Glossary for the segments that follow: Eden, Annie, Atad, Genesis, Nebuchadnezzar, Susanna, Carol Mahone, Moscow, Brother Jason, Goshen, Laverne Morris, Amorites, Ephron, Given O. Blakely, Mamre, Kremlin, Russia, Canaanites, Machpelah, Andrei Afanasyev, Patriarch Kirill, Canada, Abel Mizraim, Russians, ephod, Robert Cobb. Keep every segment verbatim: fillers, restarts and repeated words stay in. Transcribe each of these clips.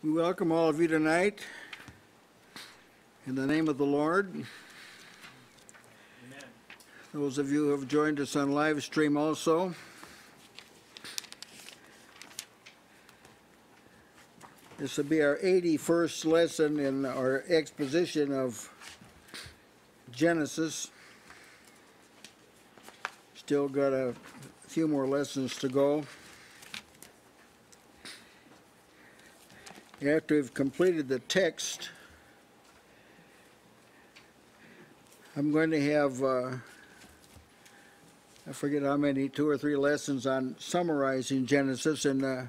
We welcome all of you tonight in the name of the Lord. Amen. Those of you who have joined us on live stream also. This will be our eighty-first lesson in our exposition of Genesis. Still got a few more lessons to go. After we've completed the text, I'm going to have, uh, I forget how many, two or three lessons on summarizing Genesis and uh,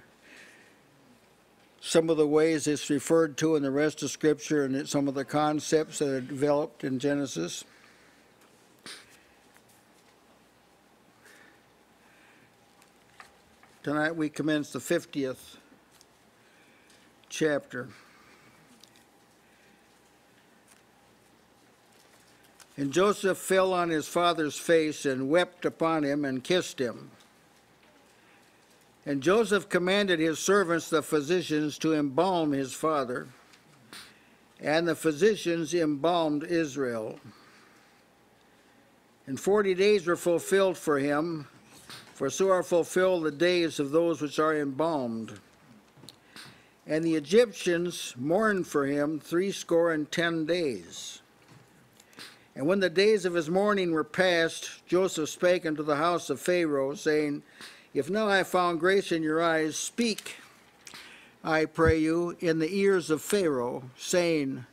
some of the ways it's referred to in the rest of Scripture and some of the concepts that are developed in Genesis. Tonight we commence the fiftieth chapter. And Joseph fell on his father's face and wept upon him and kissed him. And Joseph commanded his servants, the physicians, to embalm his father. And the physicians embalmed Israel. And forty days were fulfilled for him, for so are fulfilled the days of those which are embalmed. And the Egyptians mourned for him threescore and ten days. And when the days of his mourning were past, Joseph spake unto the house of Pharaoh, saying, If now I have found grace in your eyes, speak, I pray you, in the ears of Pharaoh, saying,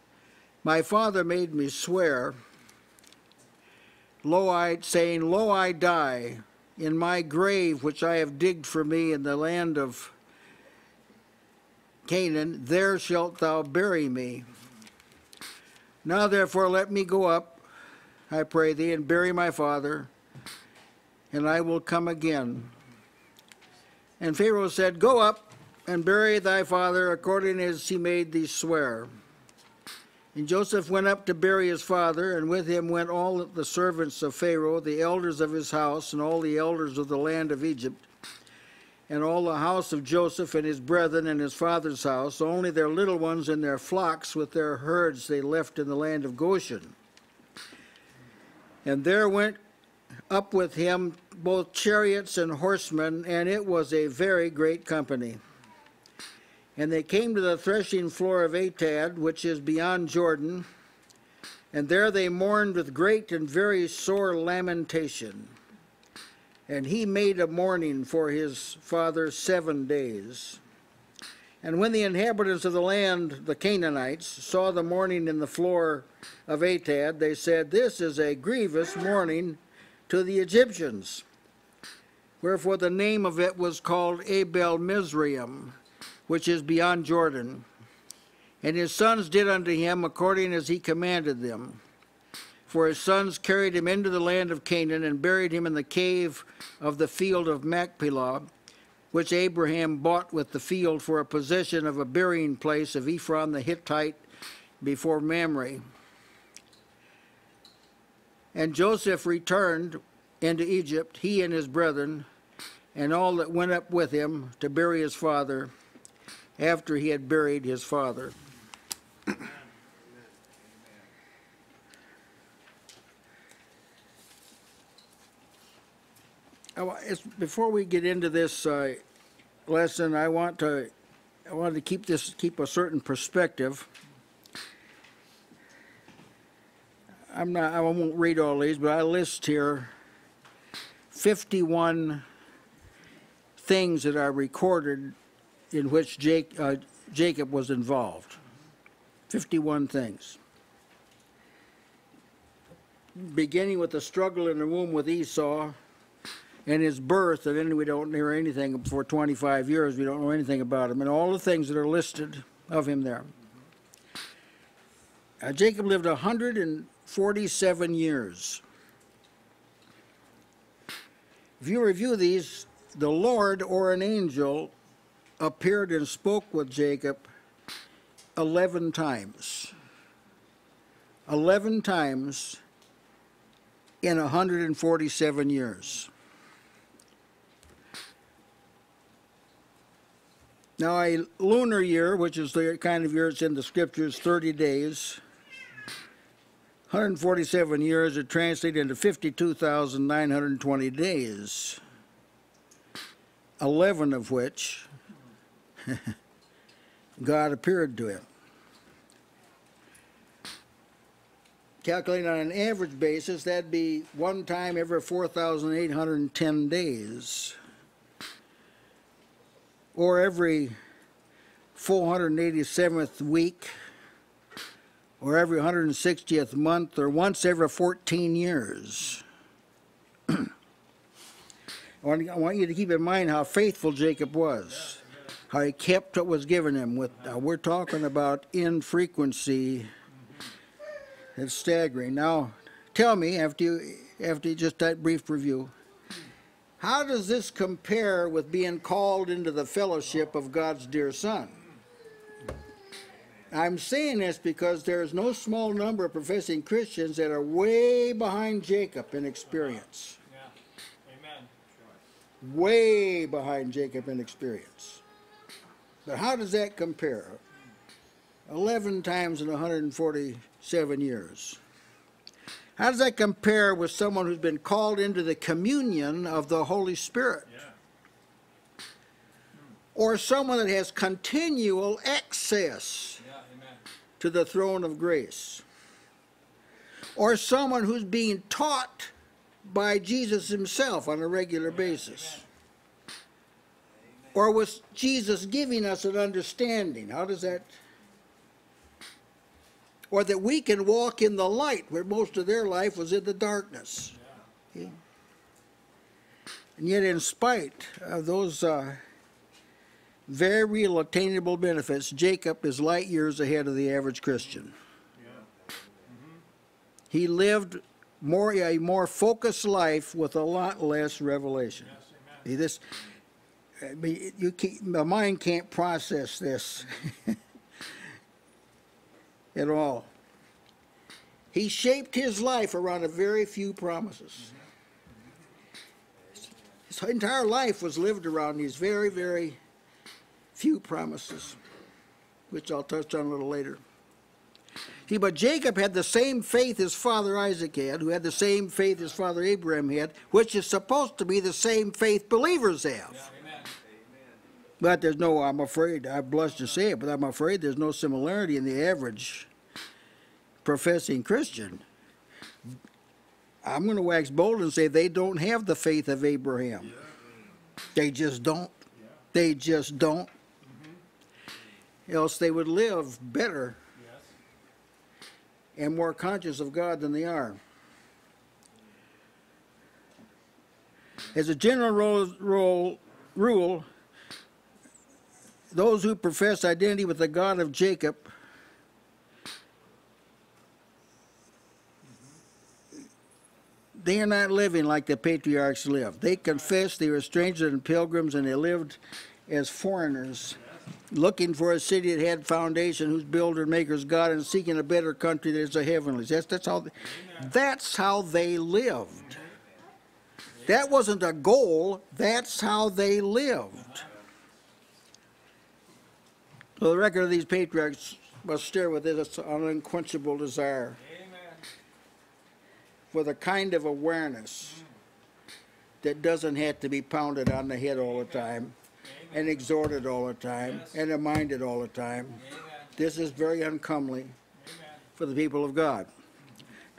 My father made me swear, lo I, saying, Lo, I die in my grave which I have digged for me in the land of Canaan, there shalt thou bury me. Now therefore let me go up, I pray thee, and bury my father, and I will come again. And Pharaoh said, Go up and bury thy father according as he made thee swear. And Joseph went up to bury his father, and with him went all the servants of Pharaoh, the elders of his house, and all the elders of the land of Egypt, and all the house of Joseph and his brethren and his father's house, only their little ones and their flocks with their herds they left in the land of Goshen. And there went up with him both chariots and horsemen, and it was a very great company. And they came to the threshing floor of Atad, which is beyond Jordan, and there they mourned with great and very sore lamentation. And he made a mourning for his father seven days. And when the inhabitants of the land, the Canaanites, saw the mourning in the floor of Atad, they said, This is a grievous mourning to the Egyptians. Wherefore the name of it was called Abel Mizraim, which is beyond Jordan. And his sons did unto him according as he commanded them. For his sons carried him into the land of Canaan and buried him in the cave of the field of Machpelah, which Abraham bought with the field for a possession of a burying place of Ephron the Hittite before Mamre. And Joseph returned into Egypt, he and his brethren, and all that went up with him to bury his father after he had buried his father. Before we get into this uh, lesson, I want to I want to keep this keep a certain perspective. I'm not I won't read all these, but I list here fifty-one things that are recorded in which Jake, uh, Jacob was involved. fifty-one things, beginning with the struggle in the womb with Esau. And his birth, and then we don't hear anything for twenty-five years. We don't know anything about him, and all the things that are listed of him there. Uh, Jacob lived one hundred forty-seven years. If you review these, the Lord or an angel appeared and spoke with Jacob eleven times. eleven times in one hundred forty-seven years. Now, a lunar year, which is the kind of year it's in the scriptures, thirty days, one hundred forty-seven years are translated into fifty-two thousand nine hundred twenty days, eleven of which God appeared to him. Calculated on an average basis, that'd be one time every four thousand eight hundred ten days, or every four hundred eighty-seventh week, or every one hundred sixtieth month, or once every fourteen years. I want you to keep in mind how faithful Jacob was, how he kept what was given him. With, uh, we're talking about infrequency. It's staggering. Now, tell me, after you, after you just that brief review, how does this compare with being called into the fellowship of God's dear Son? I'm saying this because there is no small number of professing Christians that are way behind Jacob in experience. Yeah. Amen. Way behind Jacob in experience. But how does that compare? eleven times in one hundred forty-seven years. How does that compare with someone who's been called into the communion of the Holy Spirit? Yeah. Hmm. Or someone that has continual access yeah, to the throne of grace. Or someone who's being taught by Jesus himself on a regular yeah, basis. Amen. Or was Jesus giving us an understanding? How does that... Or that we can walk in the light where most of their life was in the darkness. Yeah. Yeah. And yet in spite of those uh, very real attainable benefits, Jacob is light years ahead of the average Christian. Yeah. Mm-hmm. He lived more a more focused life with a lot less revelation. Yes, amen. See, this, I mean, you can't, my mind can't process this. At all. He shaped his life around a very few promises. His entire life was lived around these very, very few promises, which I'll touch on a little later. See, but Jacob had the same faith his father Isaac had, who had the same faith his father Abraham had, which is supposed to be the same faith believers have. But there's no, I'm afraid, I blush to say it, but I'm afraid there's no similarity in the average professing Christian. I'm going to wax bold and say they don't have the faith of Abraham. Yeah. They just don't. Yeah. They just don't. Mm-hmm. Else they would live better yes. and more conscious of God than they are. As a general role, role, rule, those who profess identity with the God of Jacob they are not living like the patriarchs lived. They confessed they were strangers and pilgrims, and they lived as foreigners, looking for a city that had foundation, whose builder and maker is God, and seeking a better country that is the heavenlies. That's, that's, how, they, that's how they lived. That wasn't a goal. That's how they lived. So the record of these patriarchs must stir within us an unquenchable desire Amen. For the kind of awareness that doesn't have to be pounded on the head all the time Amen. And exhorted all the time yes. and reminded all the time. Amen. This is very uncomely Amen. For the people of God.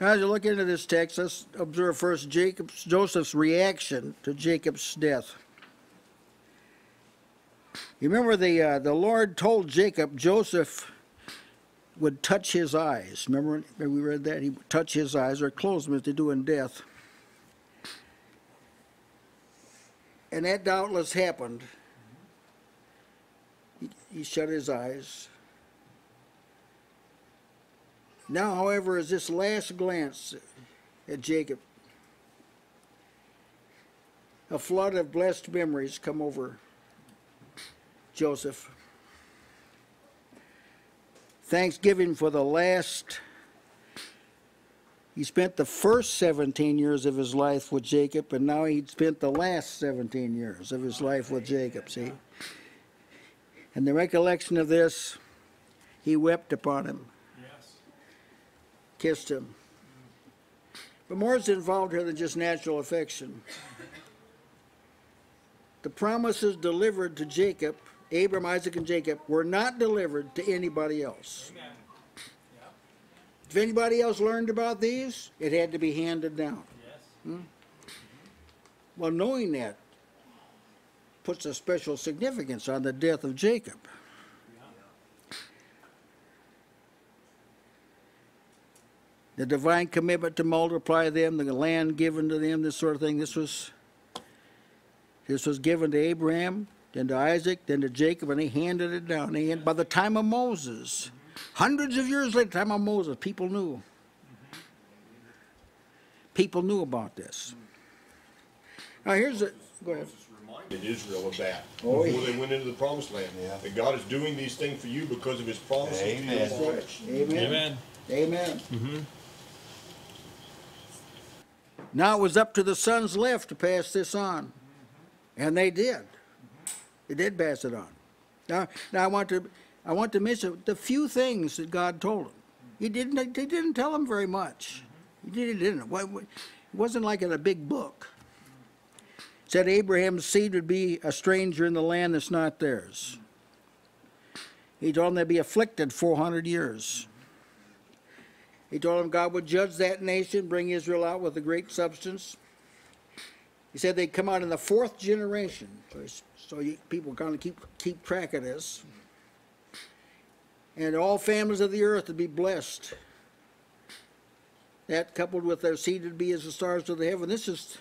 Now as you look into this text, let's observe first Jacob's, Joseph's reaction to Jacob's death. You remember the, uh, the Lord told Jacob Joseph would touch his eyes. Remember, remember we read that? He would touch his eyes or close them as they do in death. And that doubtless happened. He, he shut his eyes. Now, however, is this last glance at Jacob. A flood of blessed memories come over Joseph. Thanksgiving for the last. He spent the first seventeen years of his life with Jacob, and now he'd spent the last seventeen years of his life with Jacob. See? In the recollection of this, he wept upon him, yes. kissed him. But more is involved here than just natural affection. The promises delivered to Jacob, Abram, Isaac, and Jacob, were not delivered to anybody else. Amen. Yep. If anybody else learned about these, it had to be handed down. Yes. Hmm? Well, knowing that puts a special significance on the death of Jacob. Yeah. The divine commitment to multiply them, the land given to them, this sort of thing, this was, this was given to Abraham, then to Isaac, then to Jacob, and he handed it down. And by the time of Moses, hundreds of years later, time of Moses, people knew. People knew about this. Now here's a, go ahead. Moses reminded Israel of that oh, before yeah. they went into the promised land. Yeah. That God is doing these things for you because of his promises. Amen. Amen. Amen. Amen. Mm-hmm. Now it was up to the sons left to pass this on. And they did. They did pass it on. Now, now I want to, I want to mention the few things that God told them. He didn't, he didn't tell them very much. He didn't. It wasn't like in a big book. It said Abraham's seed would be a stranger in the land that's not theirs. He told them they'd be afflicted four hundred years. He told them God would judge that nation, bring Israel out with a great substance. He said they'd come out in the fourth generation. So you, people kind of keep, keep track of this. And all families of the earth would be blessed. That coupled with their seed would be as the stars of the heaven. This is,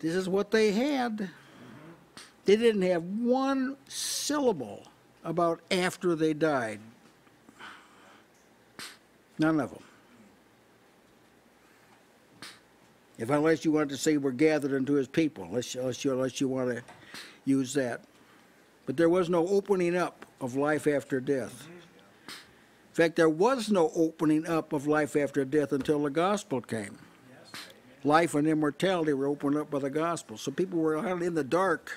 this is what they had. They didn't have one syllable about after they died. None of them. If unless you want to say we're gathered unto his people, unless, unless, you, unless you want to use that. But there was no opening up of life after death. In fact, there was no opening up of life after death until the gospel came. Yes, life and immortality were opened up by the gospel. So people were out in the dark.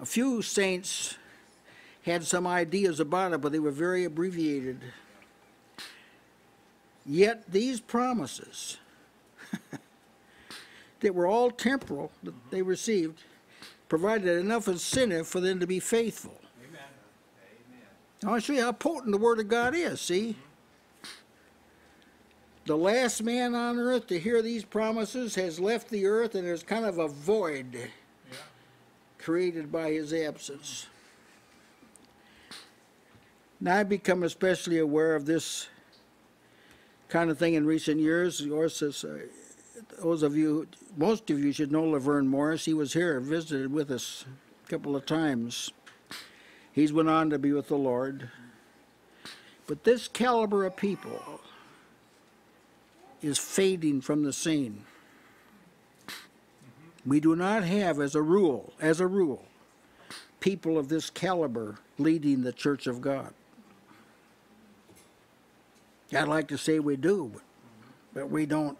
A few saints had some ideas about it, but they were very abbreviated. Yet these promises that were all temporal that they received, provided enough incentive for them to be faithful. Amen. Amen. I'll show you how potent the Word of God is, see? The last man on earth to hear these promises has left the earth, and there's kind of a void yeah. created by his absence. Now I've become especially aware of this kind of thing in recent years. Of course, it's, uh, those of you, most of you should know Laverne Morris. He was here, visited with us a couple of times. He's went on to be with the Lord. But this caliber of people is fading from the scene. We do not have, as a rule, as a rule, people of this caliber leading the Church of God. I'd like to say we do, but, but we don't.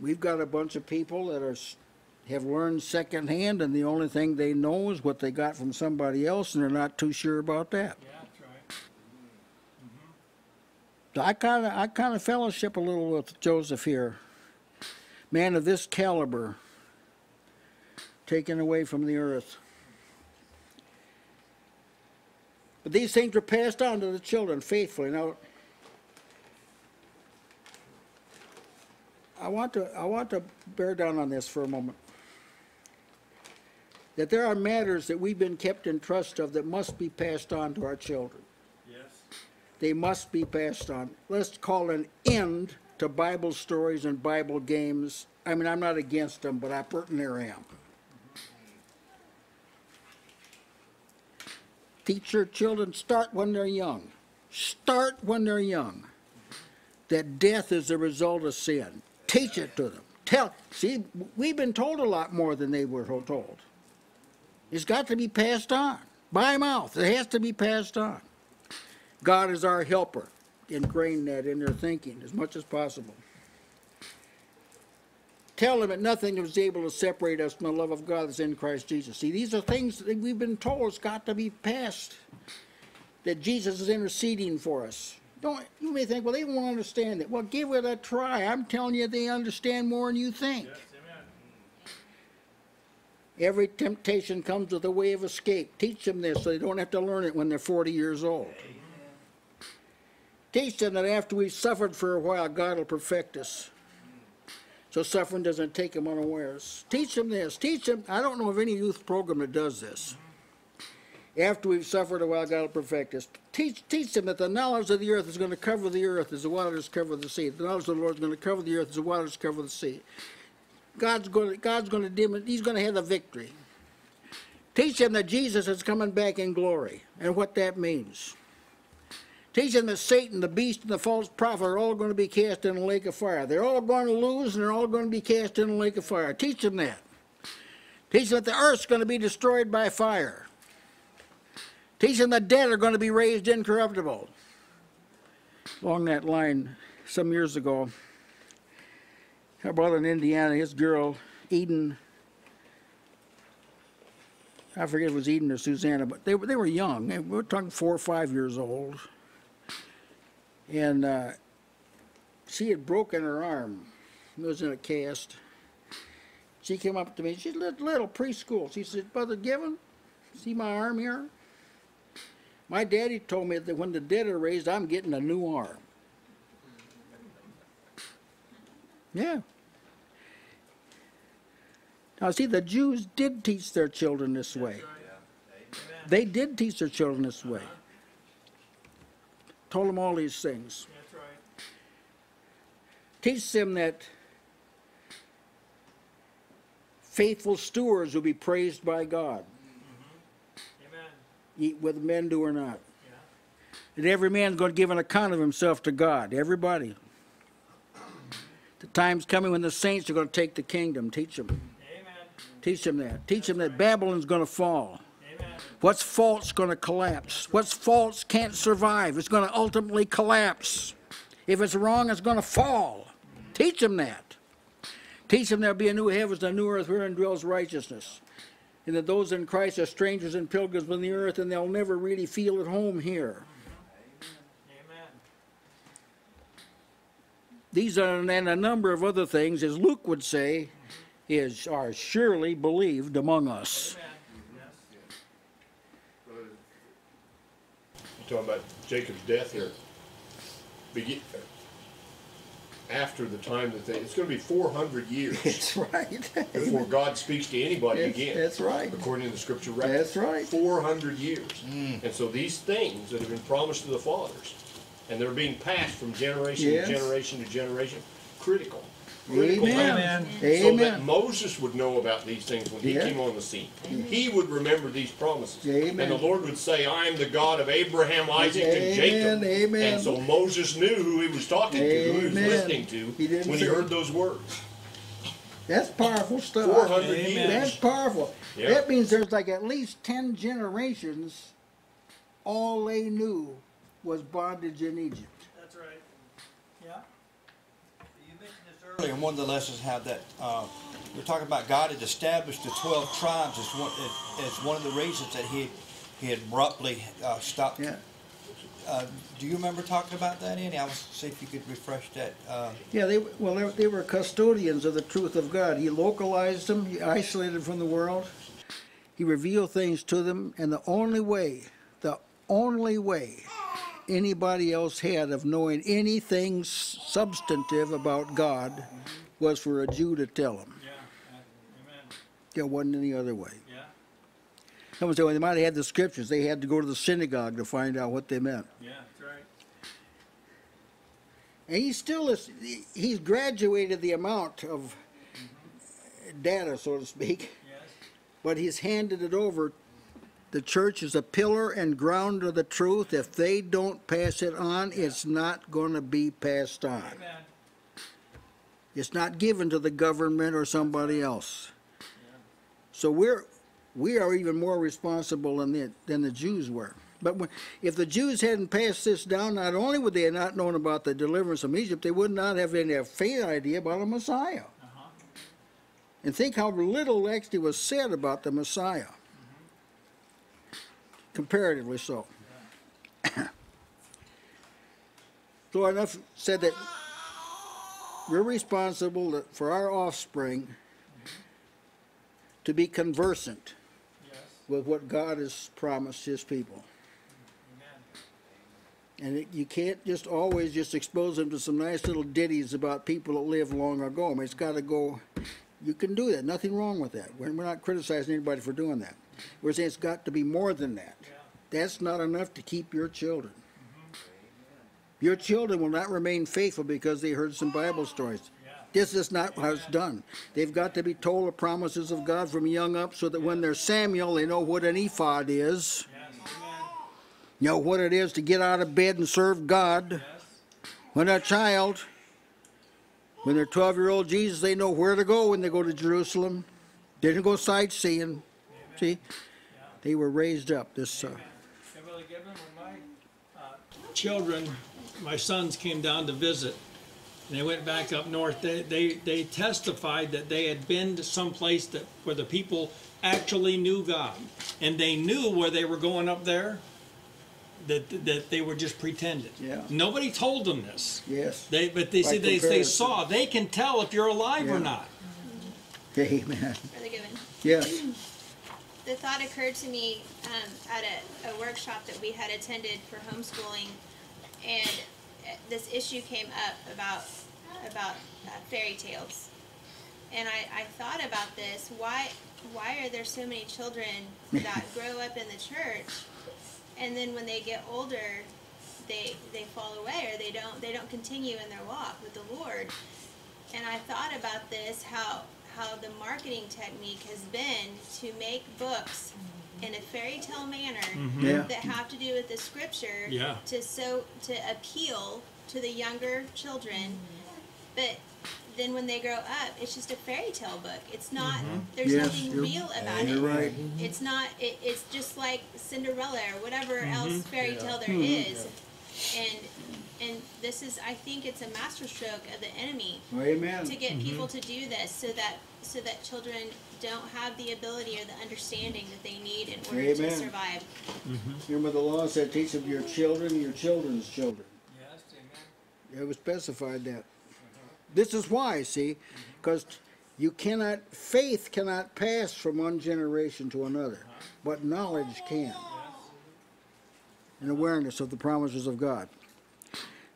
We've got a bunch of people that are, have learned secondhand, and the only thing they know is what they got from somebody else, and they're not too sure about that. Yeah, that's right. Mm-hmm. So I kind of I kind of fellowship a little with Joseph here. Man of this caliber, taken away from the earth. But these things were passed on to the children faithfully. Now, I want to, I want to bear down on this for a moment. That there are matters that we've been kept in trust of that must be passed on to our children. Yes. They must be passed on. Let's call an end to Bible stories and Bible games. I mean, I'm not against them, but I certainly am. Teach your children, start when they're young. Start when they're young. That death is the result of sin. Teach it to them. Tell. See, we've been told a lot more than they were told. It's got to be passed on. By mouth. It has to be passed on. God is our helper. Ingrain that in their thinking as much as possible. tell them that nothing was able to separate us from the love of God that's in Christ Jesus. See, these are things that we've been told has got to be passed, that Jesus is interceding for us. Don't, you may think, well, they won't understand it. Well, give it a try. I'm telling you, they understand more than you think. Yes, amen. Every temptation comes with a way of escape. Teach them this so they don't have to learn it when they're forty years old. Amen. Teach them that after we've suffered for a while, God will perfect us, so suffering doesn't take them unawares. Teach them this. Teach them. I don't know of any youth program that does this. After we've suffered a while, God will perfect us. Teach, teach them that the knowledge of the earth is going to cover the earth as the waters cover the sea. The knowledge of the Lord is going to cover the earth as the waters cover the sea. God's going to, God's going to dim it. He's going to have the victory. Teach them that Jesus is coming back in glory and what that means. Teach them that Satan, the beast, and the false prophet are all going to be cast in the lake of fire. They're all going to lose, and they're all going to be cast in the lake of fire. Teach them that. Teach them that the earth's going to be destroyed by fire. Teach them the dead are going to be raised incorruptible. Along that line, some years ago, our brother in Indiana, his girl, Eden, I forget if it was Eden or Susanna, but they were, they were young. We were talking four or five years old. And uh, she had broken her arm. It was in a cast. She came up to me. She's little, little preschool. She said, "Brother Given, see my arm here? My daddy told me that when the dead are raised, I'm getting a new arm." Yeah. Now, see, the Jews did teach their children this way. They did teach their children this way. Told them all these things. That's right. Teach them that faithful stewards will be praised by God. Mm-hmm. Amen. Eat whether men do or not. Yeah. That every man's going to give an account of himself to God. Everybody. The time's coming when the saints are going to take the kingdom. Teach them. Amen. Teach them that. Teach That's them that right. Babylon's going to fall. What's false going to collapse. What's false can't survive. It's going to ultimately collapse. If it's wrong, it's going to fall. Teach them that. Teach them there'll be a new heavens and a new earth wherein dwells righteousness, and that those in Christ are strangers and pilgrims on the earth, and they'll never really feel at home here. Amen. These are, and a number of other things, as Luke would say, is are surely believed among us. Amen. Talking about Jacob's death here. Begin, after the time that they, it's going to be four hundred years. That's right. Before God speaks to anybody that's, again. That's right. According to the scripture record. That's right. four hundred years. Mm. And so these things that have been promised to the fathers, and they're being passed from generation yes. to generation to generation, critical. critical Amen. Times, Amen. So Amen. That Moses would know about these things when he yeah. came on the scene. Amen. He would remember these promises. Amen. And the Lord would say, "I am the God of Abraham, Isaac, Amen. And Jacob." Amen. And so Moses knew who he was talking Amen. To, who he was listening to he when he heard those words. That's powerful stuff. four hundred Amen. Years. That's powerful. Yeah. That means there's like at least ten generations, all they knew was bondage in Egypt. That's right. Yeah. And one of the lessons had that uh, we're talking about God had established the twelve tribes as one, as one of the reasons that he he abruptly uh, stopped. Yeah. Uh, do you remember talking about that, Annie? I was see if you could refresh that. Uh, yeah, they well they, they were custodians of the truth of God. He localized them. He isolated them from the world. He revealed things to them, and the only way, the only way. anybody else had of knowing anything substantive about God mm-hmm. was for a Jew to tell them. Yeah. Amen. There wasn't any other way. Yeah. Someone said, well, they might have had the scriptures. They had to go to the synagogue to find out what they meant. Yeah, that's right. And he still is, he's graduated the amount of mm-hmm. data, so to speak, yes. but he's handed it over. The church is a pillar and ground of the truth. If they don't pass it on, yeah. it's not going to be passed on. Amen. It's not given to the government or somebody else. Yeah. So we're we are even more responsible than the, than the Jews were. But when, if the Jews hadn't passed this down, not only would they have not known about the deliverance from Egypt, they would not have any faint idea about a Messiah. Uh-huh. And think how little actually was said about the Messiah. Comparatively so. So enough said that we're responsible for our offspring to be conversant yes. with what God has promised his people. Amen. And it, you can't just always just expose them to some nice little ditties about people that lived long ago. I mean, it's got to go. You can do that. Nothing wrong with that. We're, we're not criticizing anybody for doing that. We're saying it's got to be more than that. Yeah. That's not enough to keep your children. Mm-hmm. Your children will not remain faithful because they heard some Bible stories. This is not how it's done. They've got to be told the promises of God from young up so that when they're Samuel, they know what an ephod is. Yes. You know what it is to get out of bed and serve God. Yes. When they're a child, when they're twelve-year-old Jesus, they know where to go when they go to Jerusalem. They didn't go sightseeing. Amen. See? Yeah. They were raised up. This. Uh, and Brother Gibbon, when my uh, children, my sons came down to visit, and they went back up north. They, they, they testified that they had been to some place that, where the people actually knew God. And they knew where they were going up there, that, that they were just pretending. Yeah. Nobody told them this. Yes. They, but they, like see, they, they saw. They can tell if you're alive yeah. or not. Amen. Brother Gibbon. Yes. The thought occurred to me um, at a, a workshop that we had attended for homeschooling. And this issue came up about about uh, fairy tales, and I, I thought about this. Why why are there so many children that grow up in the church, and then when they get older, they they fall away or they don't they don't continue in their walk with the Lord? And I thought about this how how the marketing technique has been to make books in a fairy tale manner mm-hmm. yeah. that have to do with the scripture yeah. to so to appeal to the younger children, but then when they grow up, it's just a fairy tale book. It's not mm-hmm. there's yes, nothing real about it. Right. Mm-hmm. It's not. It, it's just like Cinderella or whatever mm-hmm. else fairy yeah. tale there mm-hmm. is, yeah. and. And this is, I think, it's a masterstroke of the enemy Amen. to get mm-hmm. people to do this, so that so that children don't have the ability or the understanding that they need in order Amen. to survive. Mm-hmm. Remember the law said, "Teach of your children, your children's children." Yes, amen. It was specified that. Uh-huh. This is why, see, because you cannot, faith cannot pass from one generation to another, uh-huh. but knowledge can, yes. and awareness of the promises of God.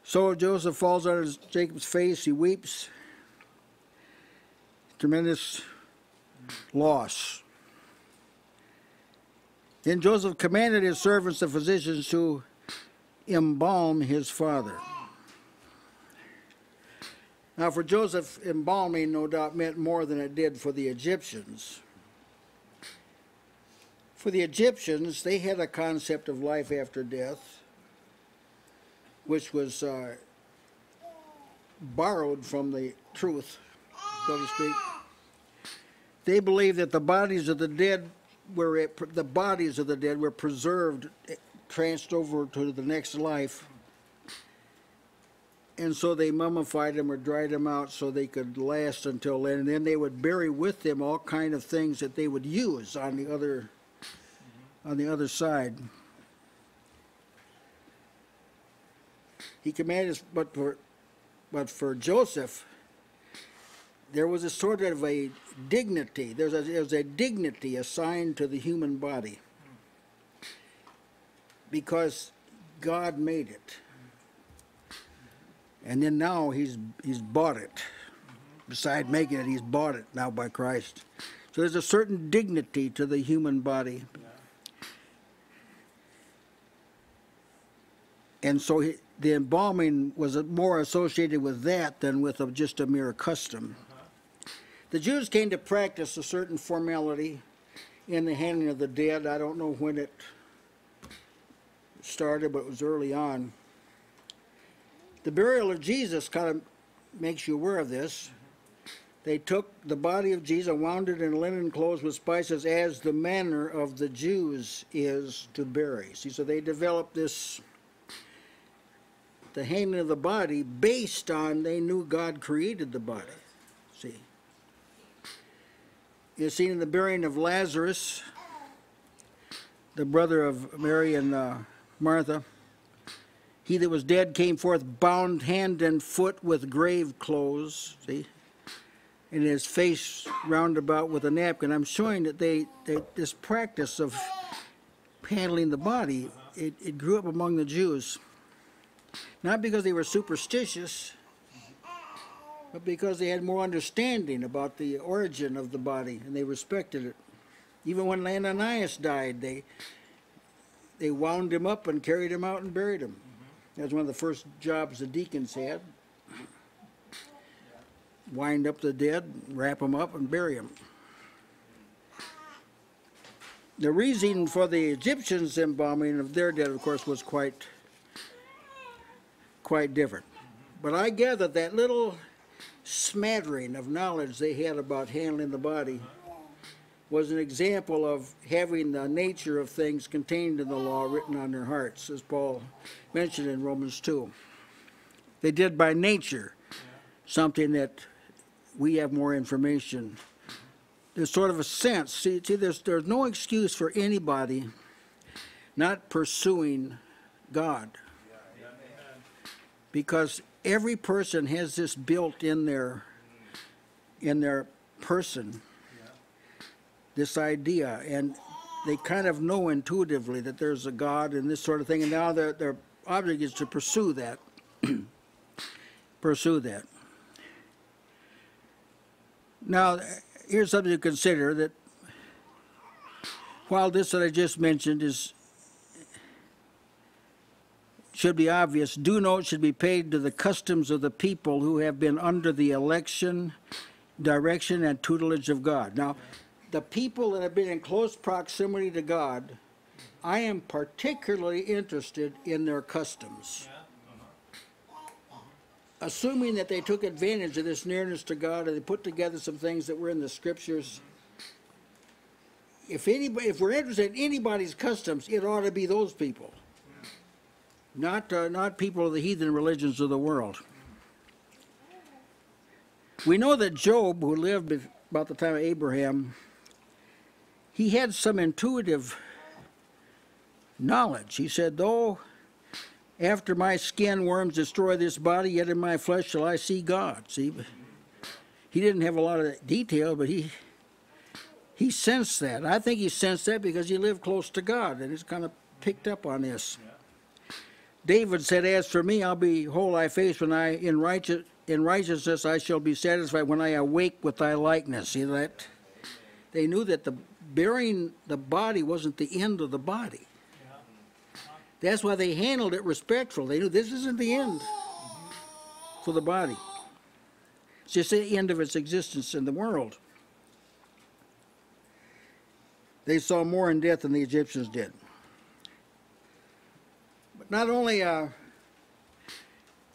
So Joseph falls on Jacob's face. He weeps. Tremendous loss. Then Joseph commanded his servants, the physicians, to embalm his father. Now, for Joseph, embalming no doubt meant more than it did for the Egyptians. For the Egyptians, they had a concept of life after death, which was uh, borrowed from the truth, so to speak. They believed that the bodies of the dead were the bodies of the dead were preserved, transferred over to the next life, and so they mummified them or dried them out so they could last until then. And then they would bury with them all kind of things that they would use on the other, on the other side. He commanded, but for, but for Joseph, there was a sort of a dignity. There was a, there was a dignity assigned to the human body because God made it, and then now he's he's bought it. Besides making it, he's bought it now by Christ. So there's a certain dignity to the human body, and so he. The embalming was more associated with that than with a, just a mere custom. Uh-huh. The Jews came to practice a certain formality in the handling of the dead. I don't know when it started, but it was early on. The burial of Jesus kind of makes you aware of this. They took the body of Jesus, wound it in linen clothes with spices, as the manner of the Jews is to bury. See, so they developed this. The handling of the body based on they knew God created the body. See, is seen in the burying of Lazarus, the brother of Mary and uh, Martha. He that was dead came forth bound hand and foot with grave clothes, see, and his face round about with a napkin. I'm showing that they, they this practice of handling the body, it, it grew up among the Jews. Not because they were superstitious, but because they had more understanding about the origin of the body, and they respected it. Even when Ananias died, they, they wound him up and carried him out and buried him. That was one of the first jobs the deacons had. Wind up the dead, wrap them up, and bury them. The reason for the Egyptians' embalming of their dead, of course, was quite, quite different. But I gather that little smattering of knowledge they had about handling the body was an example of having the nature of things contained in the law written on their hearts, as Paul mentioned in Romans two. They did by nature something that we have more information. There's sort of a sense, see, see there's, there's no excuse for anybody not pursuing God, because every person has this built in their, in their person, this idea, and they kind of know intuitively that there's a God and this sort of thing, and now their, their object is to pursue that, pursue that. Now, here's something to consider, that while this that I just mentioned is, should be obvious, due note should be paid to the customs of the people who have been under the election, direction, and tutelage of God. Now, the people that have been in close proximity to God, I am particularly interested in their customs. Assuming that they took advantage of this nearness to God and they put together some things that were in the Scriptures, if, anybody, if we're interested in anybody's customs, it ought to be those people, not, uh, not people of the heathen religions of the world. We know that Job, who lived about the time of Abraham, he had some intuitive knowledge. He said, though after my skin worms destroy this body, yet in my flesh shall I see God. See, he didn't have a lot of detail, but he, he sensed that. I think he sensed that because he lived close to God, and it's kind of picked up on this. David said, as for me, I'll be whole I face when I in righteous, in righteousness I shall be satisfied when I awake with thy likeness. See that? They knew that the burying the body wasn't the end of the body. That's why they handled it respectful. They knew this isn't the end for the body. It's just the end of its existence in the world. They saw more in death than the Egyptians did. But not only uh,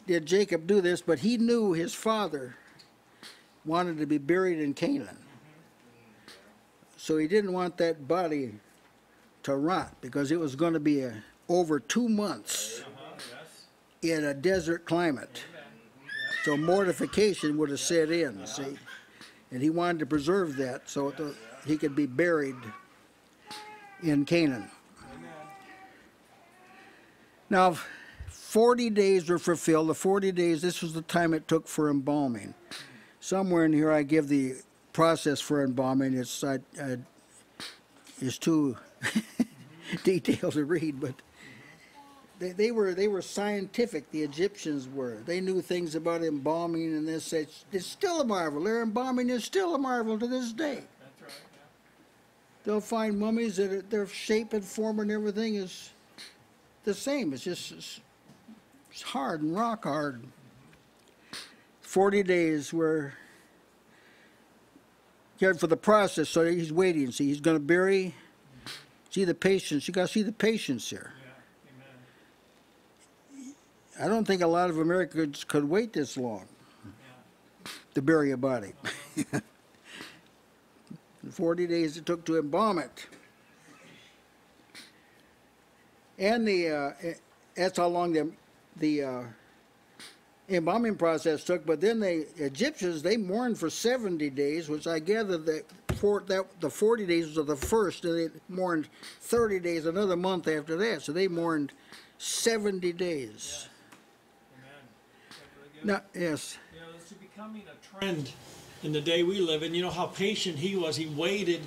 did Jacob do this, but he knew his father wanted to be buried in Canaan. So he didn't want that body to rot, because it was going to be a over two months in a desert climate. So mortification would have set in, see? And he wanted to preserve that so that he could be buried in Canaan. Now, forty days were fulfilled. The forty days, this was the time it took for embalming. Somewhere in here I give the process for embalming. It's, I, I, it's too detailed to read, but They, they were they were scientific. The Egyptians were. They knew things about embalming and this. It's, it's still a marvel. Their embalming is still a marvel to this day. That's right, yeah. They'll find mummies that their shape and form and everything is the same. It's just it's, it's hard and rock hard. Forty days were cared for the process. So he's waiting. See, he's going to bury. See the patience. You got to see the patience here. I don't think a lot of Americans could wait this long to bury a body. forty days it took to embalm it. And the, uh, that's how long the, the uh, embalming process took. But then the Egyptians, they mourned for seventy days, which I gather that four, that, the forty days was the first, and they mourned thirty days, another month after that. So they mourned seventy days. Yeah. Amen. Now, yes. You know, this is becoming a trend in the day we live in. You know how patient he was. He waited,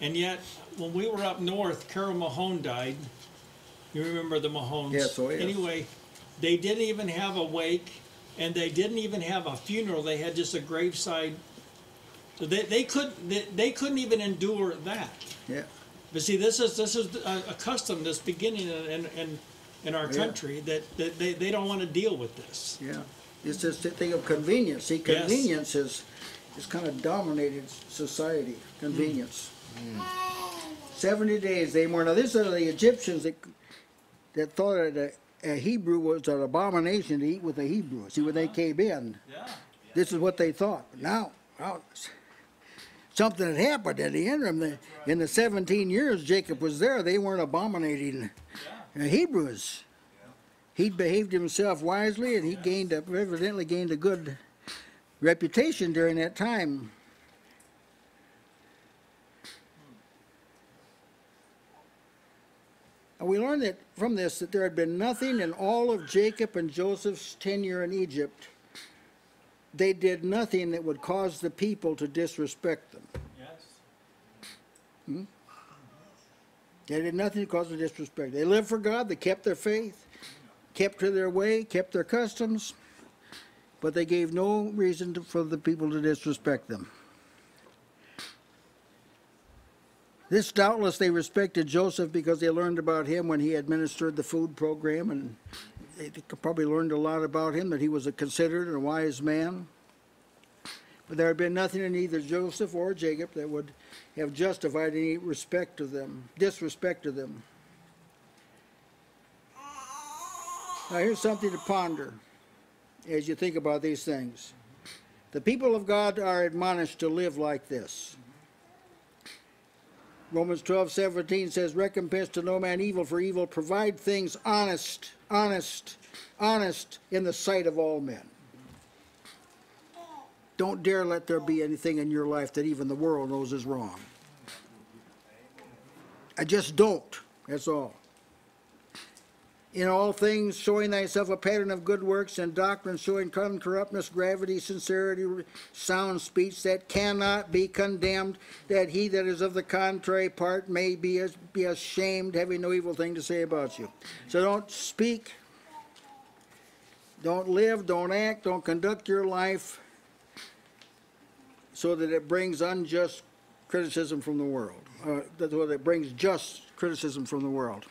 and yet when we were up north, Carol Mahone died. You remember the Mahones? Yes, oh yes. Anyway, they didn't even have a wake, and they didn't even have a funeral. They had just a graveside. So they they couldn't they, they couldn't even endure that. Yeah. But see, this is this is a, a custom that's beginning in in, in our country, yeah, that, that they they don't want to deal with this. Yeah. It's this thing of convenience. See, convenience, yes, is is kind of dominated society. Convenience. Mm. Mm. Seventy days they mourn. Now these are the Egyptians that. that thought that a, a Hebrew was an abomination to eat with a Hebrew. See, when they came in, yeah, this is what they thought. But now, now, something had happened in the interim. The, right. In the seventeen years Jacob was there, they weren't abominating, yeah, Hebrews. Yeah. He'd behaved himself wisely, and he, yes, gained a, evidently gained a good reputation during that time. We learned that from this that there had been nothing in all of Jacob and Joseph's tenure in Egypt. They did nothing that would cause the people to disrespect them. Yes. Hmm? They did nothing to cause the disrespect. They lived for God. They kept their faith, kept to their way, kept their customs, but they gave no reason to, for the people to disrespect them. This doubtless they respected Joseph because they learned about him when he administered the food program, and they probably learned a lot about him, that he was a considered and wise man. But there had been nothing in either Joseph or Jacob that would have justified any respect to them, disrespect to them. Now here's something to ponder as you think about these things. The people of God are admonished to live like this. Romans twelve seventeen says, recompense to no man evil for evil. Provide things honest, honest, honest in the sight of all men. Don't dare let there be anything in your life that even the world knows is wrong. I just don't. That's all. In all things, showing thyself a pattern of good works and doctrine, showing uncorruptness, gravity, sincerity, sound speech that cannot be condemned, that he that is of the contrary part may be, as, be ashamed, having no evil thing to say about you. So don't speak, don't live, don't act, don't conduct your life so that it brings unjust criticism from the world. Uh, that's what it brings, just criticism from the world.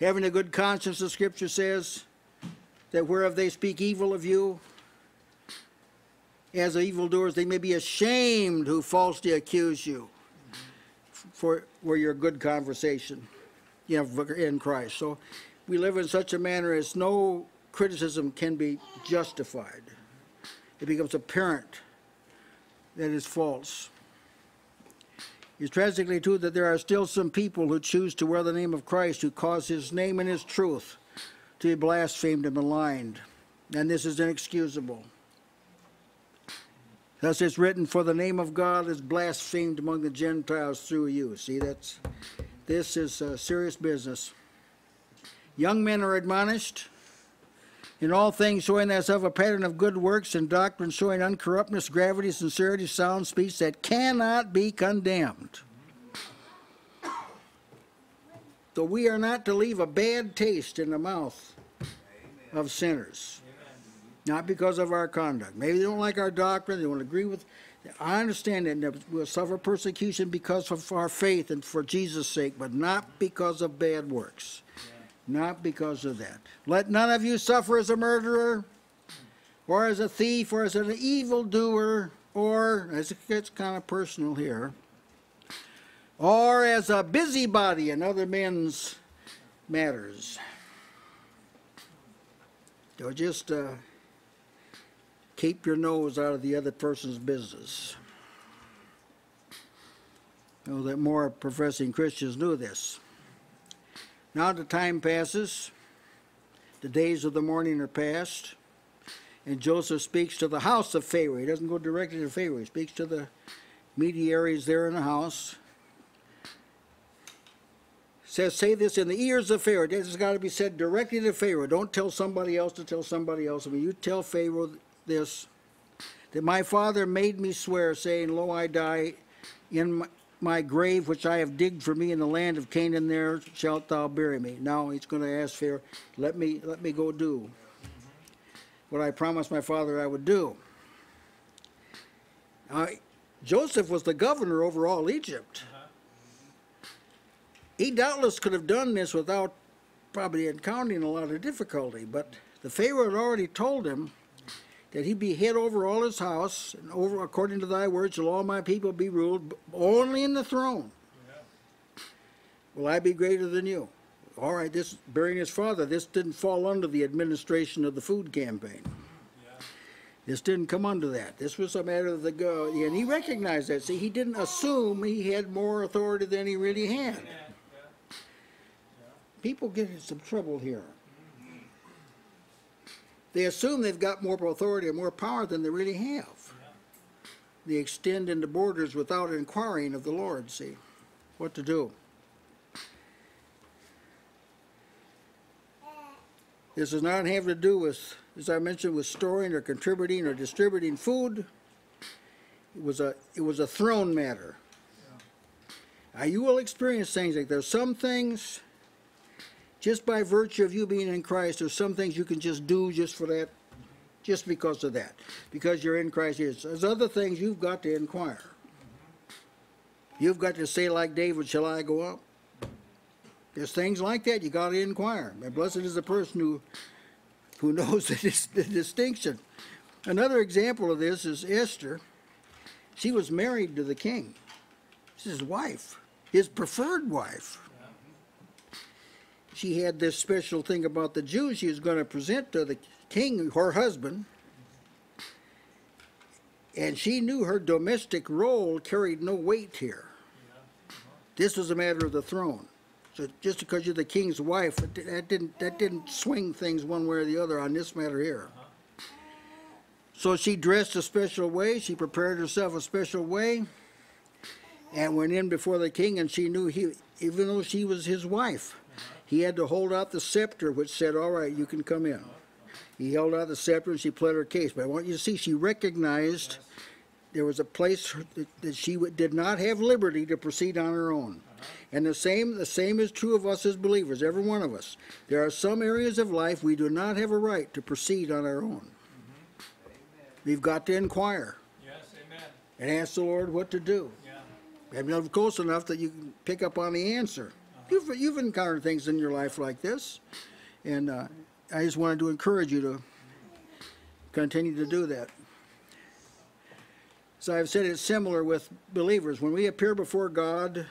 Having a good conscience, the scripture says, that whereof they speak evil of you, as evildoers, they may be ashamed who falsely accuse you for, for your good conversation, you know, in Christ. So we live in such a manner as no criticism can be justified. It becomes apparent that it's false. It's tragically true that there are still some people who choose to wear the name of Christ, who cause his name and his truth to be blasphemed and maligned. And this is inexcusable. Thus it's written, for the name of God is blasphemed among the Gentiles through you. See, that's, this is uh, serious business. Young men are admonished. In all things, showing thyself a pattern of good works and doctrine, showing uncorruptness, gravity, sincerity, sound speech that cannot be condemned. So we are not to leave a bad taste in the mouth of sinners. Not because of our conduct. Maybe they don't like our doctrine, they don't agree with. I understand that we'll suffer persecution because of our faith and for Jesus' sake, but not because of bad works. Not because of that. Let none of you suffer as a murderer, or as a thief, or as an evildoer, or, as it gets kind of personal here, or as a busybody in other men's matters. So just uh, keep your nose out of the other person's business. Know that more professing Christians knew this. Now the time passes, the days of the morning are past, and Joseph speaks to the house of Pharaoh. He doesn't go directly to Pharaoh. He speaks to the Mediaries there in the house. Says, say this in the ears of Pharaoh. This has got to be said directly to Pharaoh. Don't tell somebody else to tell somebody else. I mean, you tell Pharaoh this, that my father made me swear, saying, lo, I die in my, my grave, which I have digged for me in the land of Canaan. There shalt thou bury me. Now he's going to ask Pharaoh, let me, let me go do what I promised my father I would do. Now, Joseph was the governor over all Egypt. He doubtless could have done this without probably encountering a lot of difficulty, but the Pharaoh had already told him that he be head over all his house, and over, according to thy words, shall all my people be ruled, only in the throne. Yeah. Will I be greater than you? All right, this burying his father, this didn't fall under the administration of the food campaign. Yeah. This didn't come under that. This was a matter of the go, and he recognized that. See, he didn't assume he had more authority than he really had. Yeah. People get in some trouble here. They assume they've got more authority or more power than they really have. They extend into borders without inquiring of the Lord, see, what to do. This does not have to do with, as I mentioned, with storing or contributing or distributing food. It was a, it was a throne matter. Now, you will experience things like there's some things, just by virtue of you being in Christ, there's some things you can just do just for that, just because of that, because you're in Christ. There's other things you've got to inquire. You've got to say like David, shall I go up? There's things like that you got to inquire. And blessed is the person who, who knows the, dis the distinction. Another example of this is Esther. She was married to the king. This is his wife, his preferred wife. She had this special thing about the Jews she was going to present to the king, her husband. And she knew her domestic role carried no weight here. This was a matter of the throne. So just because you're the king's wife, that didn't, that didn't swing things one way or the other on this matter here. So she dressed a special way. She prepared herself a special way and went in before the king, and she knew he, even though she was his wife, he had to hold out the scepter, which said, all right, you can come in. He held out the scepter, and she pled her case. But I want you to see, she recognized there was a place that she did not have liberty to proceed on her own. And the same, the same is true of us as believers, every one of us. There are some areas of life we do not have a right to proceed on our own. We've got to inquire and ask the Lord what to do. And you're close enough that you can pick up on the answer. You've, you've encountered things in your life like this, and uh, I just wanted to encourage you to continue to do that. So I've said it's similar with believers. When we appear before God,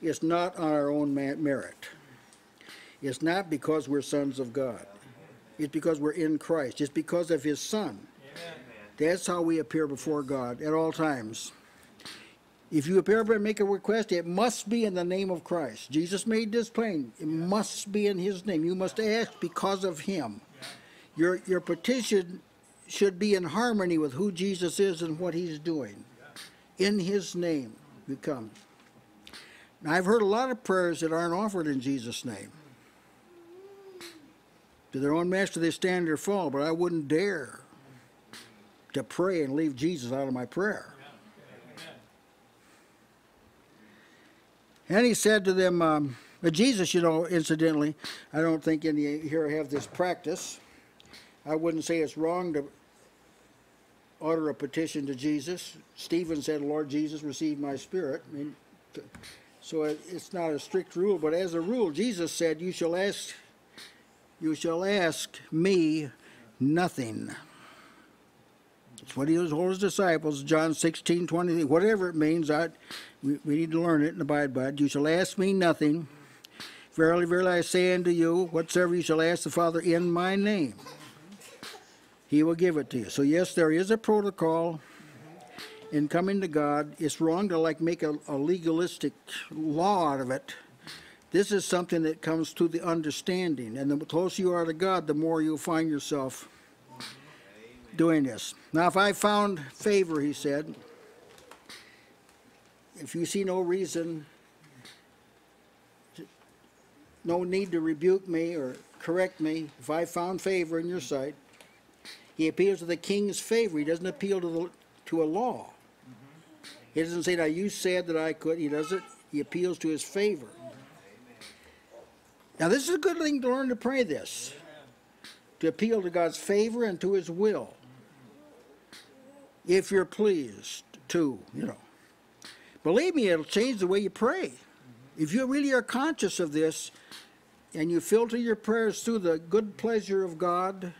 it's not on our own merit. It's not because we're sons of God. It's because we're in Christ. It's because of His Son. Amen. That's how we appear before God at all times. If you appear and make a request, it must be in the name of Christ. Jesus made this plain. It must be in His name. You must ask because of Him. Your, your petition should be in harmony with who Jesus is and what He's doing. In His name you come. Now, I've heard a lot of prayers that aren't offered in Jesus' name. To their own master they stand or fall, but I wouldn't dare to pray and leave Jesus out of my prayer. And He said to them, um, Jesus, you know, incidentally, I don't think any here have this practice. I wouldn't say it's wrong to order a petition to Jesus. Stephen said, Lord Jesus, receive my spirit. I mean, so it, it's not a strict rule, but as a rule, Jesus said, you shall ask, you shall ask me nothing. It's what He told His disciples, John sixteen twenty, whatever it means. I, we, we need to learn it and abide by it. You shall ask me nothing. Verily, verily, I say unto you, whatsoever you shall ask the Father in my name, He will give it to you. So yes, there is a protocol in coming to God. It's wrong to like make a, a legalistic law out of it. This is something that comes through the understanding. And the closer you are to God, the more you'll find yourself doing this. Now, if I found favor, He said, if you see no reason, no need to rebuke me or correct me, if I found favor in your sight. He appeals to the king's favor. He doesn't appeal to the to a law. Mm-hmm. He doesn't say, now you said that I could. He doesn't. He appeals to his favor. Now this is a good thing to learn to pray this. To appeal to God's favor and to his will. If you're pleased to, you know. Believe me, it'll change the way you pray. If you really are conscious of this, and you filter your prayers through the good pleasure of God,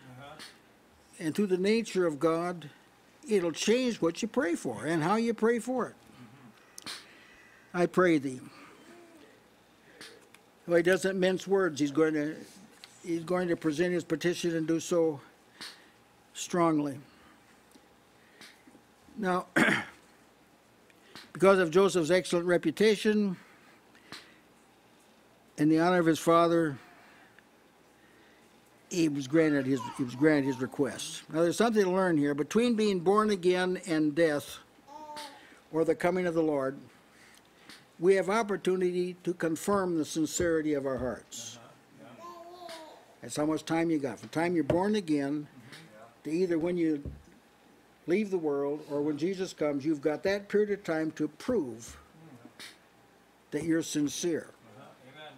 and through the nature of God, it'll change what you pray for and how you pray for it. I pray thee. Well, he doesn't mince words. He's going to, he's going to present his petition and do so strongly. Now, because of Joseph's excellent reputation and the honor of his father, he was granted his, he was granted his request. Now, there's something to learn here. Between being born again and death, or the coming of the Lord, we have opportunity to confirm the sincerity of our hearts. Uh-huh. Yeah. That's how much time you got. From the time you're born again, mm-hmm. yeah. to either when you leave the world or when Jesus comes, you've got that period of time to prove that you're sincere. Uh-huh. Amen.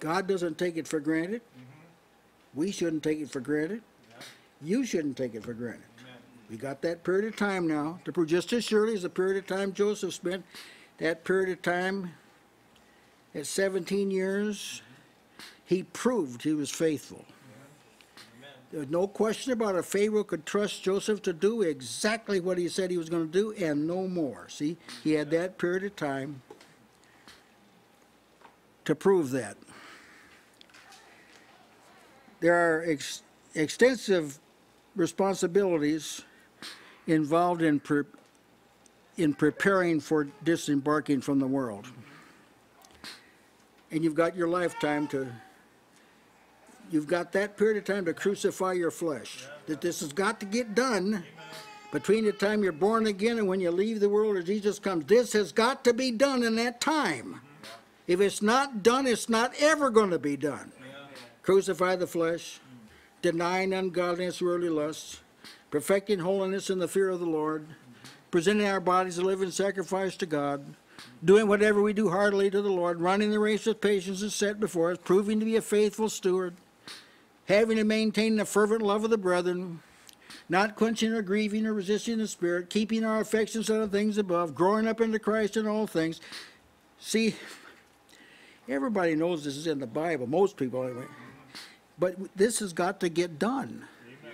God doesn't take it for granted. Mm-hmm. We shouldn't take it for granted. Yeah. You shouldn't take it for granted. We got that period of time now to prove, just as surely as the period of time Joseph spent, that period of time at seventeen years, he proved he was faithful. Amen. There's no question about it. Pharaoh could trust Joseph to do exactly what he said he was going to do and no more. See, he had that period of time to prove that. There are ex extensive responsibilities involved in pre in preparing for disembarking from the world, and you've got your lifetime to you've got that period of time to crucify your flesh, that this has got to get done between the time you're born again and when you leave the world or Jesus comes. This has got to be done in that time. If it's not done, it's not ever going to be done. Crucify the flesh, denying ungodliness, worldly lusts, perfecting holiness in the fear of the Lord, presenting our bodies a living sacrifice to God, doing whatever we do heartily to the Lord, running the race with patience is set before us, proving to be a faithful steward, having and maintaining the fervent love of the brethren, not quenching or grieving or resisting the Spirit, keeping our affections on the things above, growing up into Christ in all things. See, everybody knows this is in the Bible, most people anyway. But this has got to get done. Amen.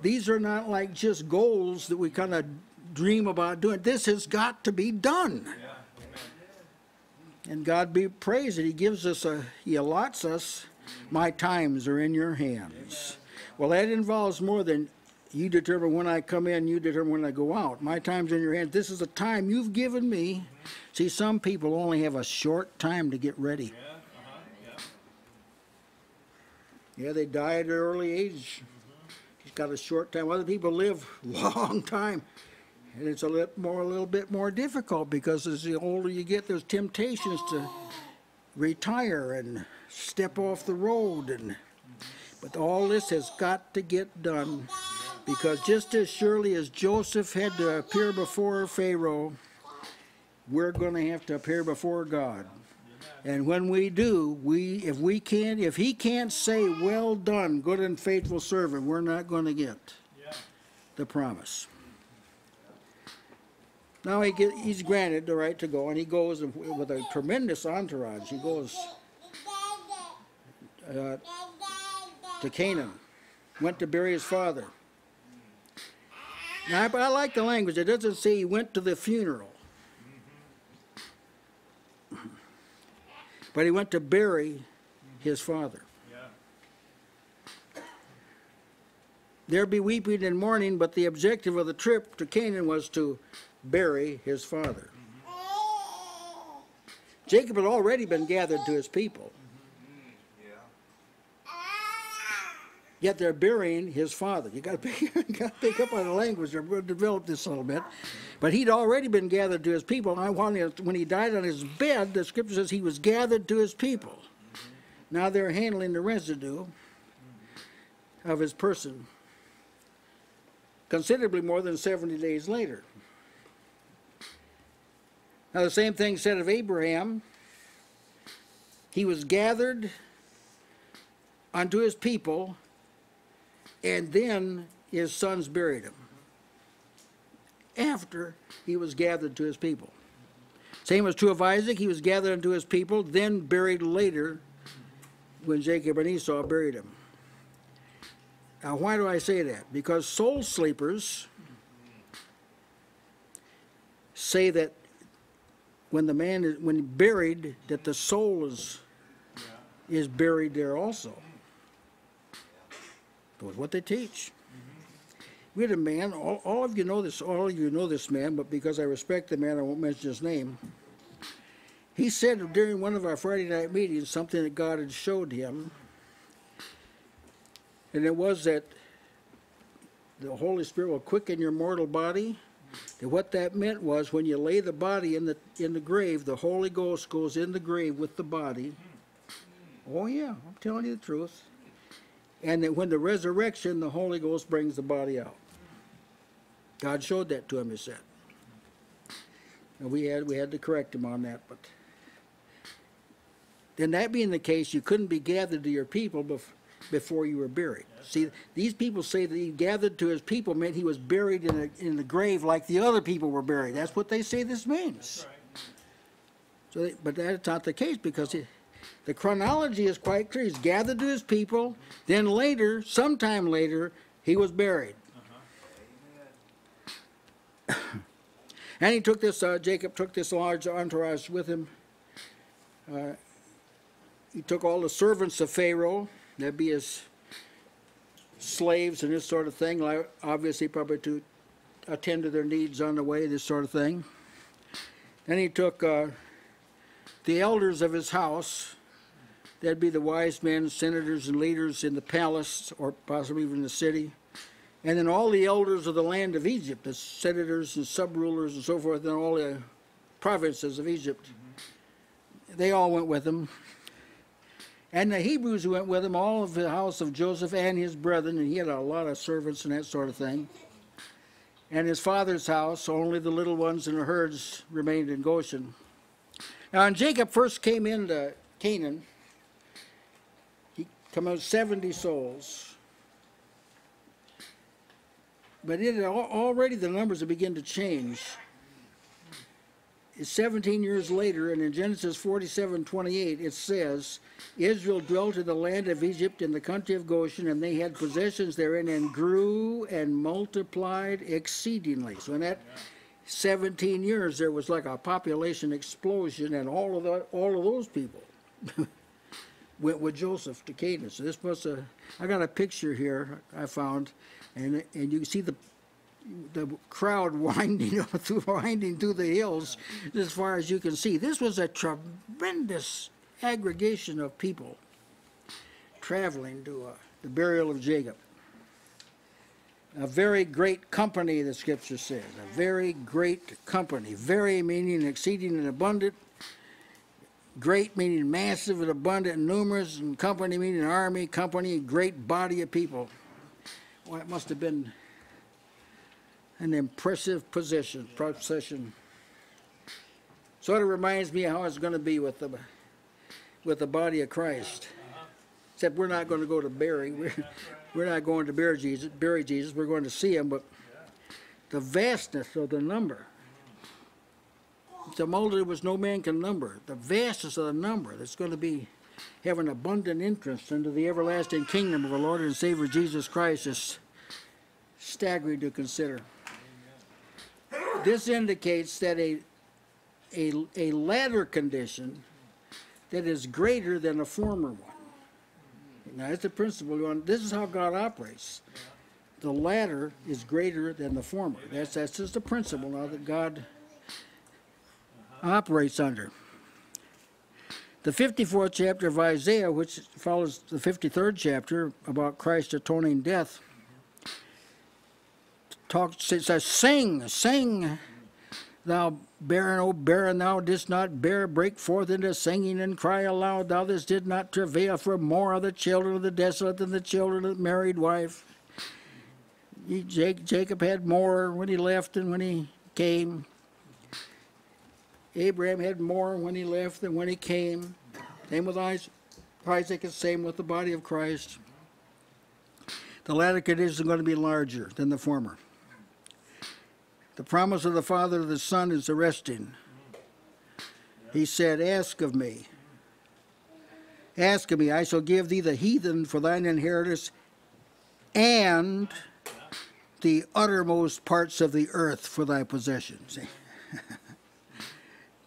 These are not like just goals that we kind of dream about doing. This has got to be done. Yeah. And God be praised that he gives us, a, he allots us, my times are in your hands. Amen. Well, that involves more than you determine when I come in, you determine when I go out. My time's in your hands. This is the time you've given me. Mm-hmm. See, some people only have a short time to get ready. Yeah. Yeah, they die at an early age. He's got a short time. Other people live a long time. And it's a little, more, a little bit more difficult because as the older you get, there's temptations to retire and step off the road. And, but all this has got to get done, because just as surely as Joseph had to appear before Pharaoh, we're going to have to appear before God. And when we do, we if we can't, if he can't say, well done, good and faithful servant, we're not going to get yeah. the promise. Now he get, he's granted the right to go, and he goes with a tremendous entourage. He goes uh, to Canaan, went to bury his father. Now, I, I like the language. It doesn't say he went to the funeral. But he went to bury his father. Yeah. There be weeping and mourning, but the objective of the trip to Canaan was to bury his father. Mm-hmm. Jacob had already been gathered to his people. Mm-hmm. yeah. Yet they're burying his father. You got to pick up on the language. They're going to develop this a little bit. But he'd already been gathered to his people. I wanted, when he died on his bed, the scripture says he was gathered to his people. Now they're handling the residue of his person considerably more than seventy days later. Now the same thing said of Abraham. He was gathered unto his people, and then his sons buried him after he was gathered to his people. Same was true of Isaac. He was gathered unto his people, then buried later when Jacob and Esau buried him. Now, why do I say that? Because soul sleepers say that when the man is when buried, that the soul is, is buried there also. That's what they teach. We had a man, all, all of you know this, all of you know this man, but because I respect the man, I won't mention his name. He said during one of our Friday night meetings something that God had showed him, and it was that the Holy Spirit will quicken your mortal body. And what that meant was when you lay the body in the, in the grave, the Holy Ghost goes in the grave with the body. Oh yeah, I'm telling you the truth. And that when the resurrection, the Holy Ghost brings the body out. God showed that to him, he said. And we had, we had to correct him on that. But then that being the case, you couldn't be gathered to your people bef before you were buried. See, these people say that he gathered to his people meant he was buried in a, in the grave like the other people were buried. That's what they say this means. So, they, but that's not the case because... He, The chronology is quite clear. He's gathered to his people. Then later, sometime later, he was buried. Uh-huh. And he took this, uh, Jacob took this large entourage with him. Uh, he took all the servants of Pharaoh. That'd be his slaves and this sort of thing. Like, obviously, probably to attend to their needs on the way, this sort of thing. Then he took... Uh, the elders of his house, that'd be the wise men, senators, and leaders in the palace, or possibly even the city, and then all the elders of the land of Egypt, the senators and sub-rulers and so forth, and all the provinces of Egypt. Mm-hmm. They all went with him. And the Hebrews who went with him, all of the house of Joseph and his brethren, and he had a lot of servants and that sort of thing. And his father's house, only the little ones and the herds remained in Goshen. Now, when Jacob first came into Canaan, he came out seventy souls. But it already the numbers have begun to change. It's seventeen years later, and in Genesis forty-seven twenty-eight, it says, Israel dwelt in the land of Egypt in the country of Goshen, and they had possessions therein, and grew and multiplied exceedingly. So in that... seventeen years, there was like a population explosion, and all of the, all of those people went with Joseph to Canaan. So this must have, I got a picture here I found, and and you can see the the crowd winding up through winding through the hills as far as you can see. This was a tremendous aggregation of people traveling to uh, the burial of Jacob. A very great company, the scripture says. A very great company. Very meaning exceeding and abundant. Great meaning massive and abundant and numerous. And company meaning army, company, great body of people. Well, it must have been an impressive position, procession. Sort of reminds me how it's going to be with the, with the body of Christ. Except we're not going to go to bury. We're, we're not going to bury Jesus, bury Jesus. We're going to see him. But the vastness of the number, the multitude which no man can number, the vastness of the number that's going to be have an abundant entrance into the everlasting kingdom of the Lord and Savior Jesus Christ is staggering to consider. This indicates that a, a, a latter condition that is greater than a former one. Now, it's the principle. This is how God operates. The latter is greater than the former. That's, that's just the principle now that God operates under. The fifty-fourth chapter of Isaiah, which follows the fifty-third chapter about Christ's atoning death, talks, it says, "Sing, sing, thou barren, O barren, thou didst not bear, break forth into singing and cry aloud, thou didst did not travail for more of the children of the desolate than the children of the married wife." He, Jacob had more when he left than when he came. Abraham had more when he left than when he came. Same with Isaac, and same with the body of Christ. The latter condition is going to be larger than the former. The promise of the Father to the Son is arresting. He said, "Ask of me. Ask of me, I shall give thee the heathen for thine inheritance and the uttermost parts of the earth for thy possession." See?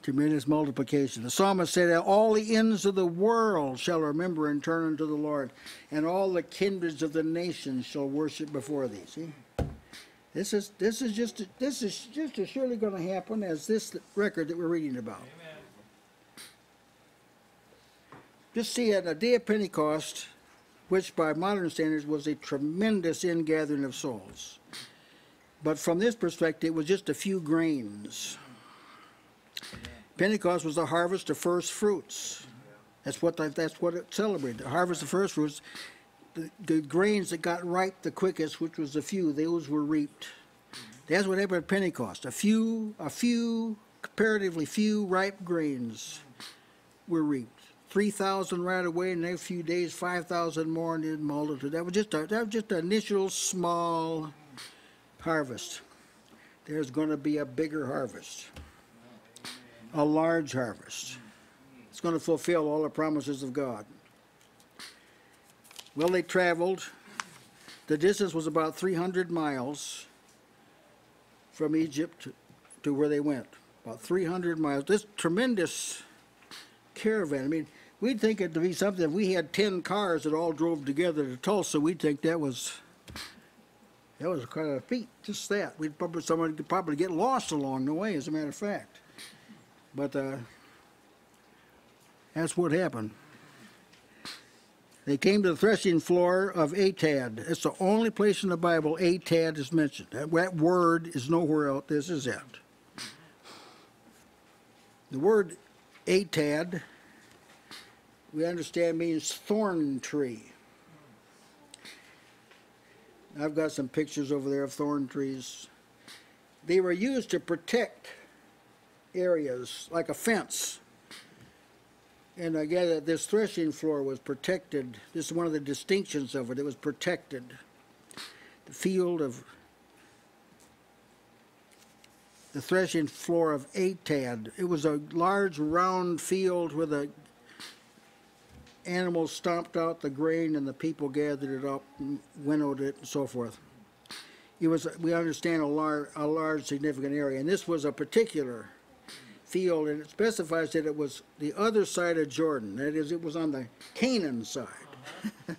Tremendous multiplication. The psalmist said, "All the ends of the world shall remember and turn unto the Lord, and all the kindreds of the nations shall worship before thee." See, this is this is just this is just as surely going to happen as this record that we're reading about. Amen. Just see, at the day of Pentecost, which by modern standards was a tremendous ingathering of souls, but from this perspective, it was just a few grains. Pentecost was the harvest of first fruits. That's what the, that's what it celebrated. The harvest of first fruits, the, the grains that got ripe the quickest, which was a few, those were reaped. That's what happened at Pentecost. A few, a few, comparatively few ripe grains were reaped. Three thousand right away, and in a few days, five thousand more, and in multitude. That was just a, that was just an initial small harvest. There's going to be a bigger harvest. A large harvest. It's going to fulfill all the promises of God. Well, they traveled. The distance was about three hundred miles from Egypt to where they went. About three hundred miles. This tremendous caravan. I mean, we'd think it to be something. If we had ten cars that all drove together to Tulsa, we'd think that was that was quite a feat. Just that. We'd probably, someone could probably get lost along the way, as a matter of fact. But uh, that's what happened. They came to the threshing floor of Atad. It's the only place in the Bible Atad is mentioned. That, that word is nowhere else. This is it. The word Atad, we understand, means thorn tree. I've got some pictures over there of thorn trees. They were used to protect areas like a fence, and again, this threshing floor was protected. This is one of the distinctions of it. It was protected. The field of the threshing floor of Atad. It was a large round field where the animals stomped out the grain, and the people gathered it up, and winnowed it, and so forth. It was, we understand, a large, a large, significant area, and this was a particular field, and it specifies that it was the other side of Jordan. That is, it was on the Canaan side. It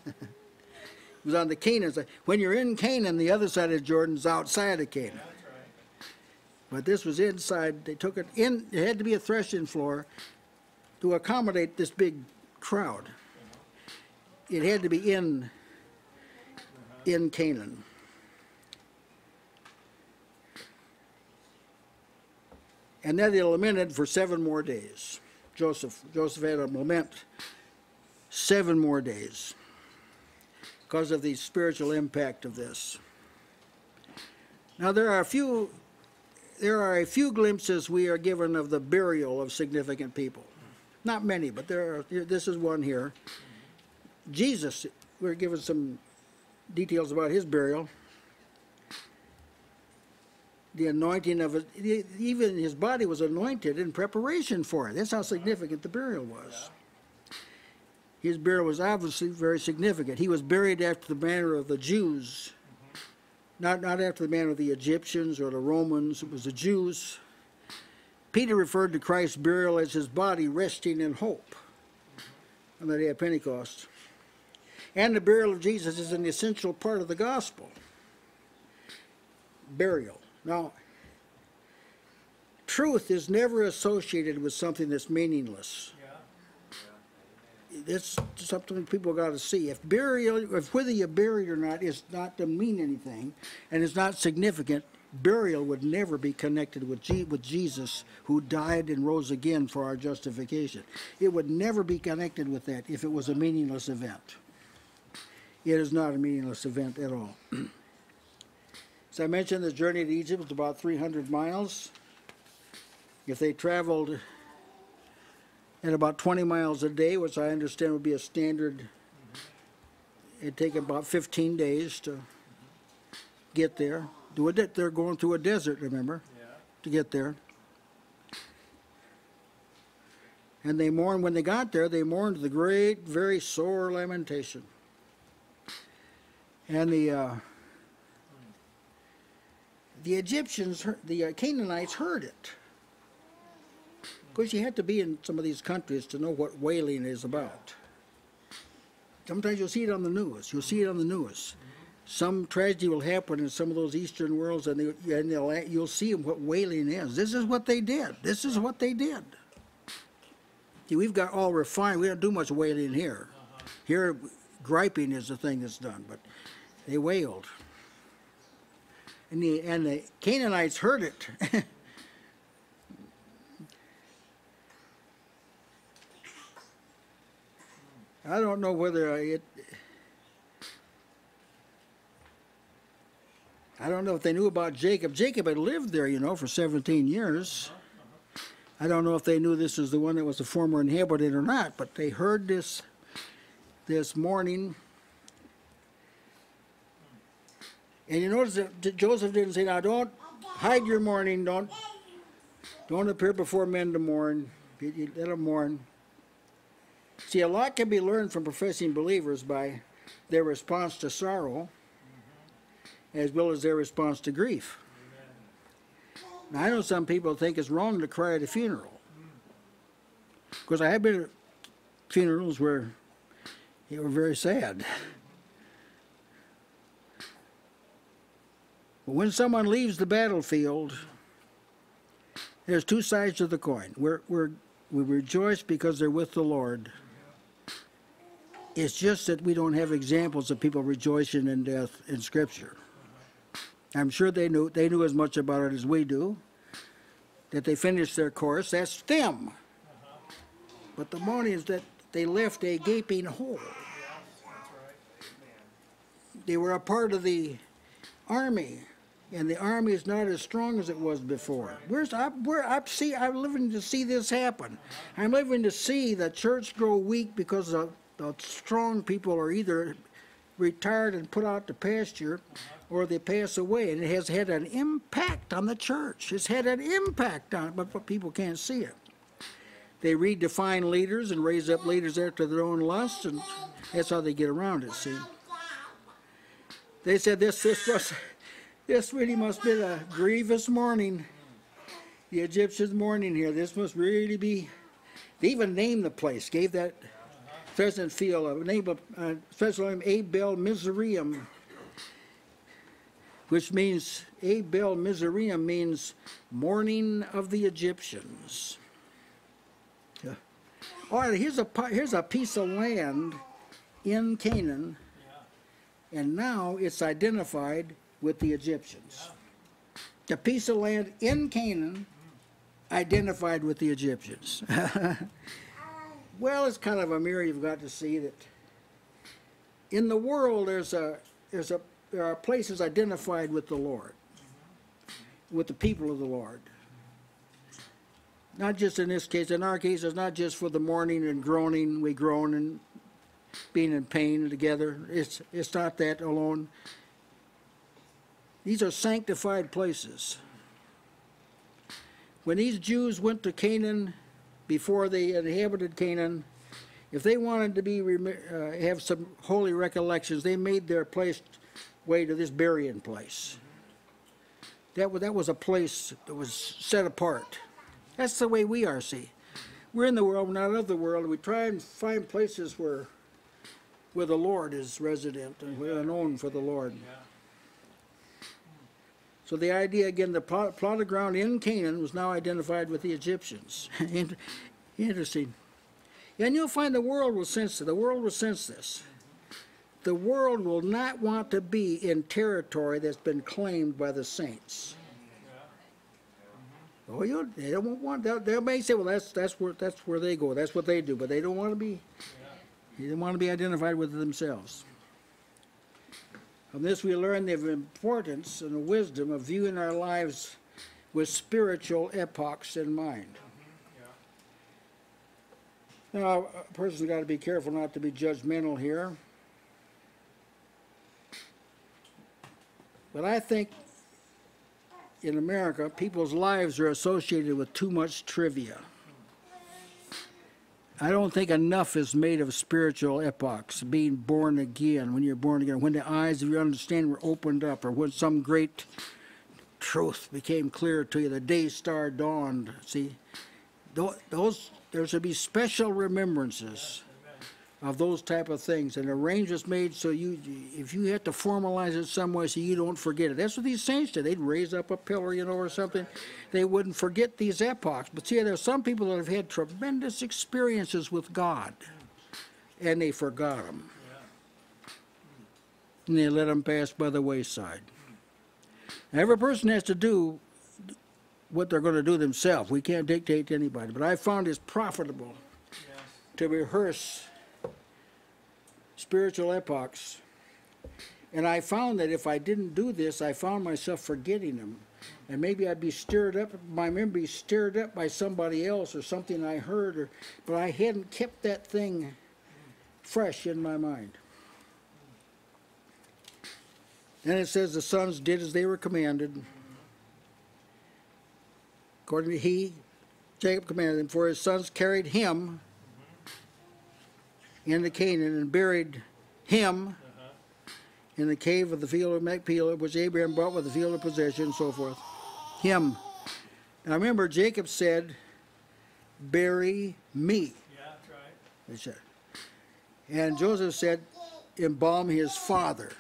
was on the Canaan side. When you're in Canaan, the other side of Jordan's outside of Canaan. Yeah, right. But this was inside. They took it in. It had to be a threshing floor to accommodate this big crowd. It had to be in in Canaan. And then they lamented for seven more days. Joseph, Joseph had a lament seven more days because of the spiritual impact of this. Now there are a few, there are a few glimpses we are given of the burial of significant people. Not many, but there are. This is one here. Jesus, we're given some details about his burial. The anointing of it, even his body was anointed in preparation for it. That's how significant the burial was. Yeah. His burial was obviously very significant. He was buried after the manner of the Jews, mm-hmm. not, not after the manner of the Egyptians or the Romans. It was the Jews. Peter referred to Christ's burial as his body resting in hope mm-hmm. on the day of Pentecost. And the burial of Jesus is an essential part of the gospel. Burial. Now, truth is never associated with something that's meaningless. Yeah. Yeah. it's something people got to see. If burial, if whether you're buried or not, is not to mean anything, and it's not significant. Burial would never be connected with Je with Jesus, who died and rose again for our justification. It would never be connected with that if it was a meaningless event. It is not a meaningless event at all. As I mentioned, the journey to Egypt was about three hundred miles. If they traveled at about twenty miles a day, which I understand would be a standard, it'd take about fifteen days to get there. They're going through a desert, remember, yeah. to get there. And they mourned, when they got there, they mourned the great, very sore lamentation. And the uh, the Egyptians, the Canaanites heard it. Of course, you have to be in some of these countries to know what wailing is about. Sometimes you'll see it on the news. You'll see it on the news. Some tragedy will happen in some of those eastern worlds, and, they, and they'll, you'll see what wailing is. This is what they did. This is what they did. See, we've got all refined. We don't do much wailing here. Here, griping is the thing that's done, but they wailed. And the, and the Canaanites heard it. I don't know whether I, it... I don't know if they knew about Jacob. Jacob had lived there, you know, for seventeen years. I don't know if they knew this was the one that was the former inhabitant or not, but they heard this this morning. And you notice that Joseph didn't say, now don't hide your mourning. Don't, don't appear before men to mourn. Let them mourn. See, a lot can be learned from professing believers by their response to sorrow, as well as their response to grief. Now, I know some people think it's wrong to cry at a funeral. Because I have been at funerals where they were very sad. But when someone leaves the battlefield, there's two sides to the coin. We're, we're, we rejoice because they're with the Lord. It's just that we don't have examples of people rejoicing in death in Scripture. I'm sure they knew, they knew as much about it as we do, that they finished their course. That's them. But the mourning is that they left a gaping hole. They were a part of the army, and the army is not as strong as it was before. Where's, I, where, I see, I'm living to see this happen. I'm living to see the church grow weak because the, the strong people are either retired and put out to pasture, or they pass away, and it has had an impact on the church. It's had an impact on it, but people can't see it. They redefine leaders and raise up leaders after their own lusts, and that's how they get around it, see. They said this, this, was, this really must be a grievous mourning. The Egyptians mourning here. This must really be, they even named the place, gave that present feel of a name of, uh, special name, Abel Mizraim, which means, Abel Mizraim means mourning of the Egyptians. Yeah. All right, here's a, here's a piece of land in Canaan, yeah. and now it's identified with the Egyptians. Yeah. The piece of land in Canaan identified with the Egyptians. Well, it's kind of a mirror. You've got to see that in the world there's a, there's a, there are places identified with the Lord, with the people of the Lord. Not just in this case. In our case, it's not just for the mourning and groaning. We groan and being in pain together. It's, it's not that alone. These are sanctified places. When these Jews went to Canaan, before they inhabited Canaan, if they wanted to be uh, have some holy recollections, they made their place way to this burying place. That was, that was a place that was set apart. That's the way we are, see. We're in the world, we're not of the world. We try and find places where, where the Lord is resident and we're known for the Lord. So the idea, again, the plot, plot of ground in Canaan was now identified with the Egyptians. Interesting. And you'll find the world will sense it. The world will sense this. The world will not want to be in territory that's been claimed by the saints. Oh, you, they don't want. They, they may say, "Well, that's that's where that's where they go. That's what they do." But they don't want to be. They don't want to be identified with themselves. From this, we learn the importance and the wisdom of viewing our lives with spiritual epochs in mind. Now, a person's got to be careful not to be judgmental here. But I think in America, people's lives are associated with too much trivia. I don't think enough is made of spiritual epochs, being born again, when you're born again, when the eyes of your understanding were opened up, or when some great truth became clear to you, the day star dawned. See, those, there should be special remembrances of those type of things, and a range is made so you, if you had to formalize it some way so you don't forget it. That's what these saints did. They'd raise up a pillar, you know, or something. They wouldn't forget these epochs. But see, there are some people that have had tremendous experiences with God, and they forgot them. And they let them pass by the wayside. Now, every person has to do what they're going to do themselves. We can't dictate to anybody. But I found it's profitable to rehearse spiritual epochs, and I found that if I didn't do this, I found myself forgetting them, and maybe I'd be stirred up, my memory stirred up by somebody else or something I heard, or, but I hadn't kept that thing fresh in my mind. And it says the sons did as they were commanded. According to he, Jacob commanded them, for his sons carried him into Canaan and buried him uh-huh. in the cave of the field of Machpelah, which Abraham bought with the field of possession, and so forth. Him. Now remember, Jacob said, "Bury me." Yeah, that's right. They said. And Joseph said, "Embalm his father."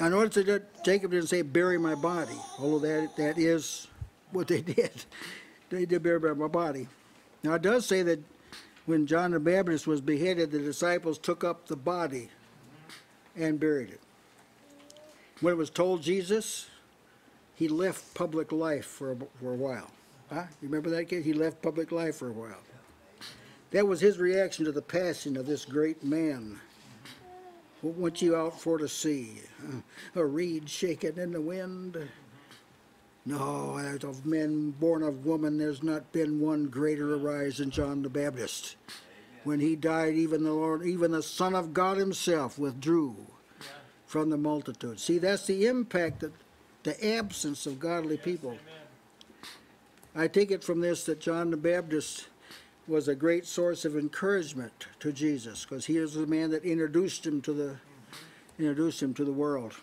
Now notice that Jacob didn't say, "Bury my body," although that that is what they did. They did bury my body. Now it does say that when John the Baptist was beheaded, the disciples took up the body and buried it. When it was told Jesus, he left public life for a, for a while. Huh? You remember that kid? He left public life for a while. That was his reaction to the passing of this great man. What went you out for to see? A reed shaken in the wind? No, as of men born of woman, there's not been one greater arise than John the Baptist. When he died, even the Lord, even the Son of God himself withdrew from the multitude. See, that's the impact, that the absence of godly people. I take it from this that John the Baptist was a great source of encouragement to Jesus, because he is the man that introduced him to the introduced him to the world.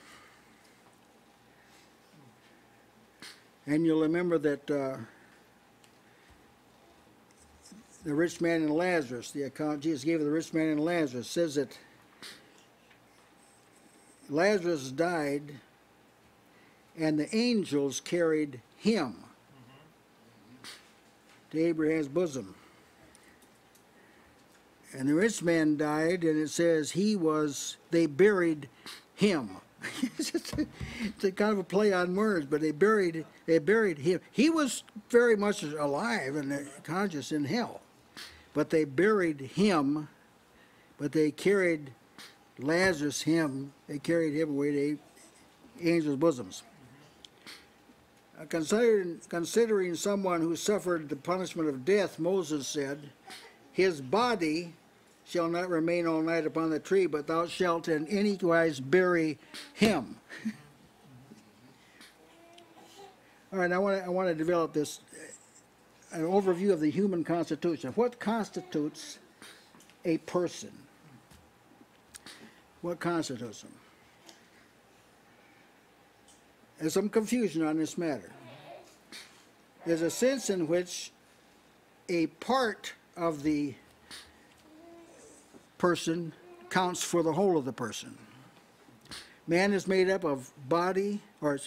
And you'll remember that uh, the rich man and Lazarus, the account Jesus gave of the rich man and Lazarus, says that Lazarus died and the angels carried him to Abraham's bosom. And the rich man died, and it says he was, they buried him. it's, just a, it's a kind of a play on words, but they buried they buried him. He was very much alive and conscious in hell, but they buried him. But they carried Lazarus him. They carried him away to angels' bosoms. Uh, considering considering someone who suffered the punishment of death, Moses said, "His body shall not remain all night upon the tree, but thou shalt in any wise bury him." All right, I want to I want to develop this, an overview of the human constitution. What constitutes a person? What constitutes them? There's some confusion on this matter. There's a sense in which a part of the person counts for the whole of the person. Man is made up of body, or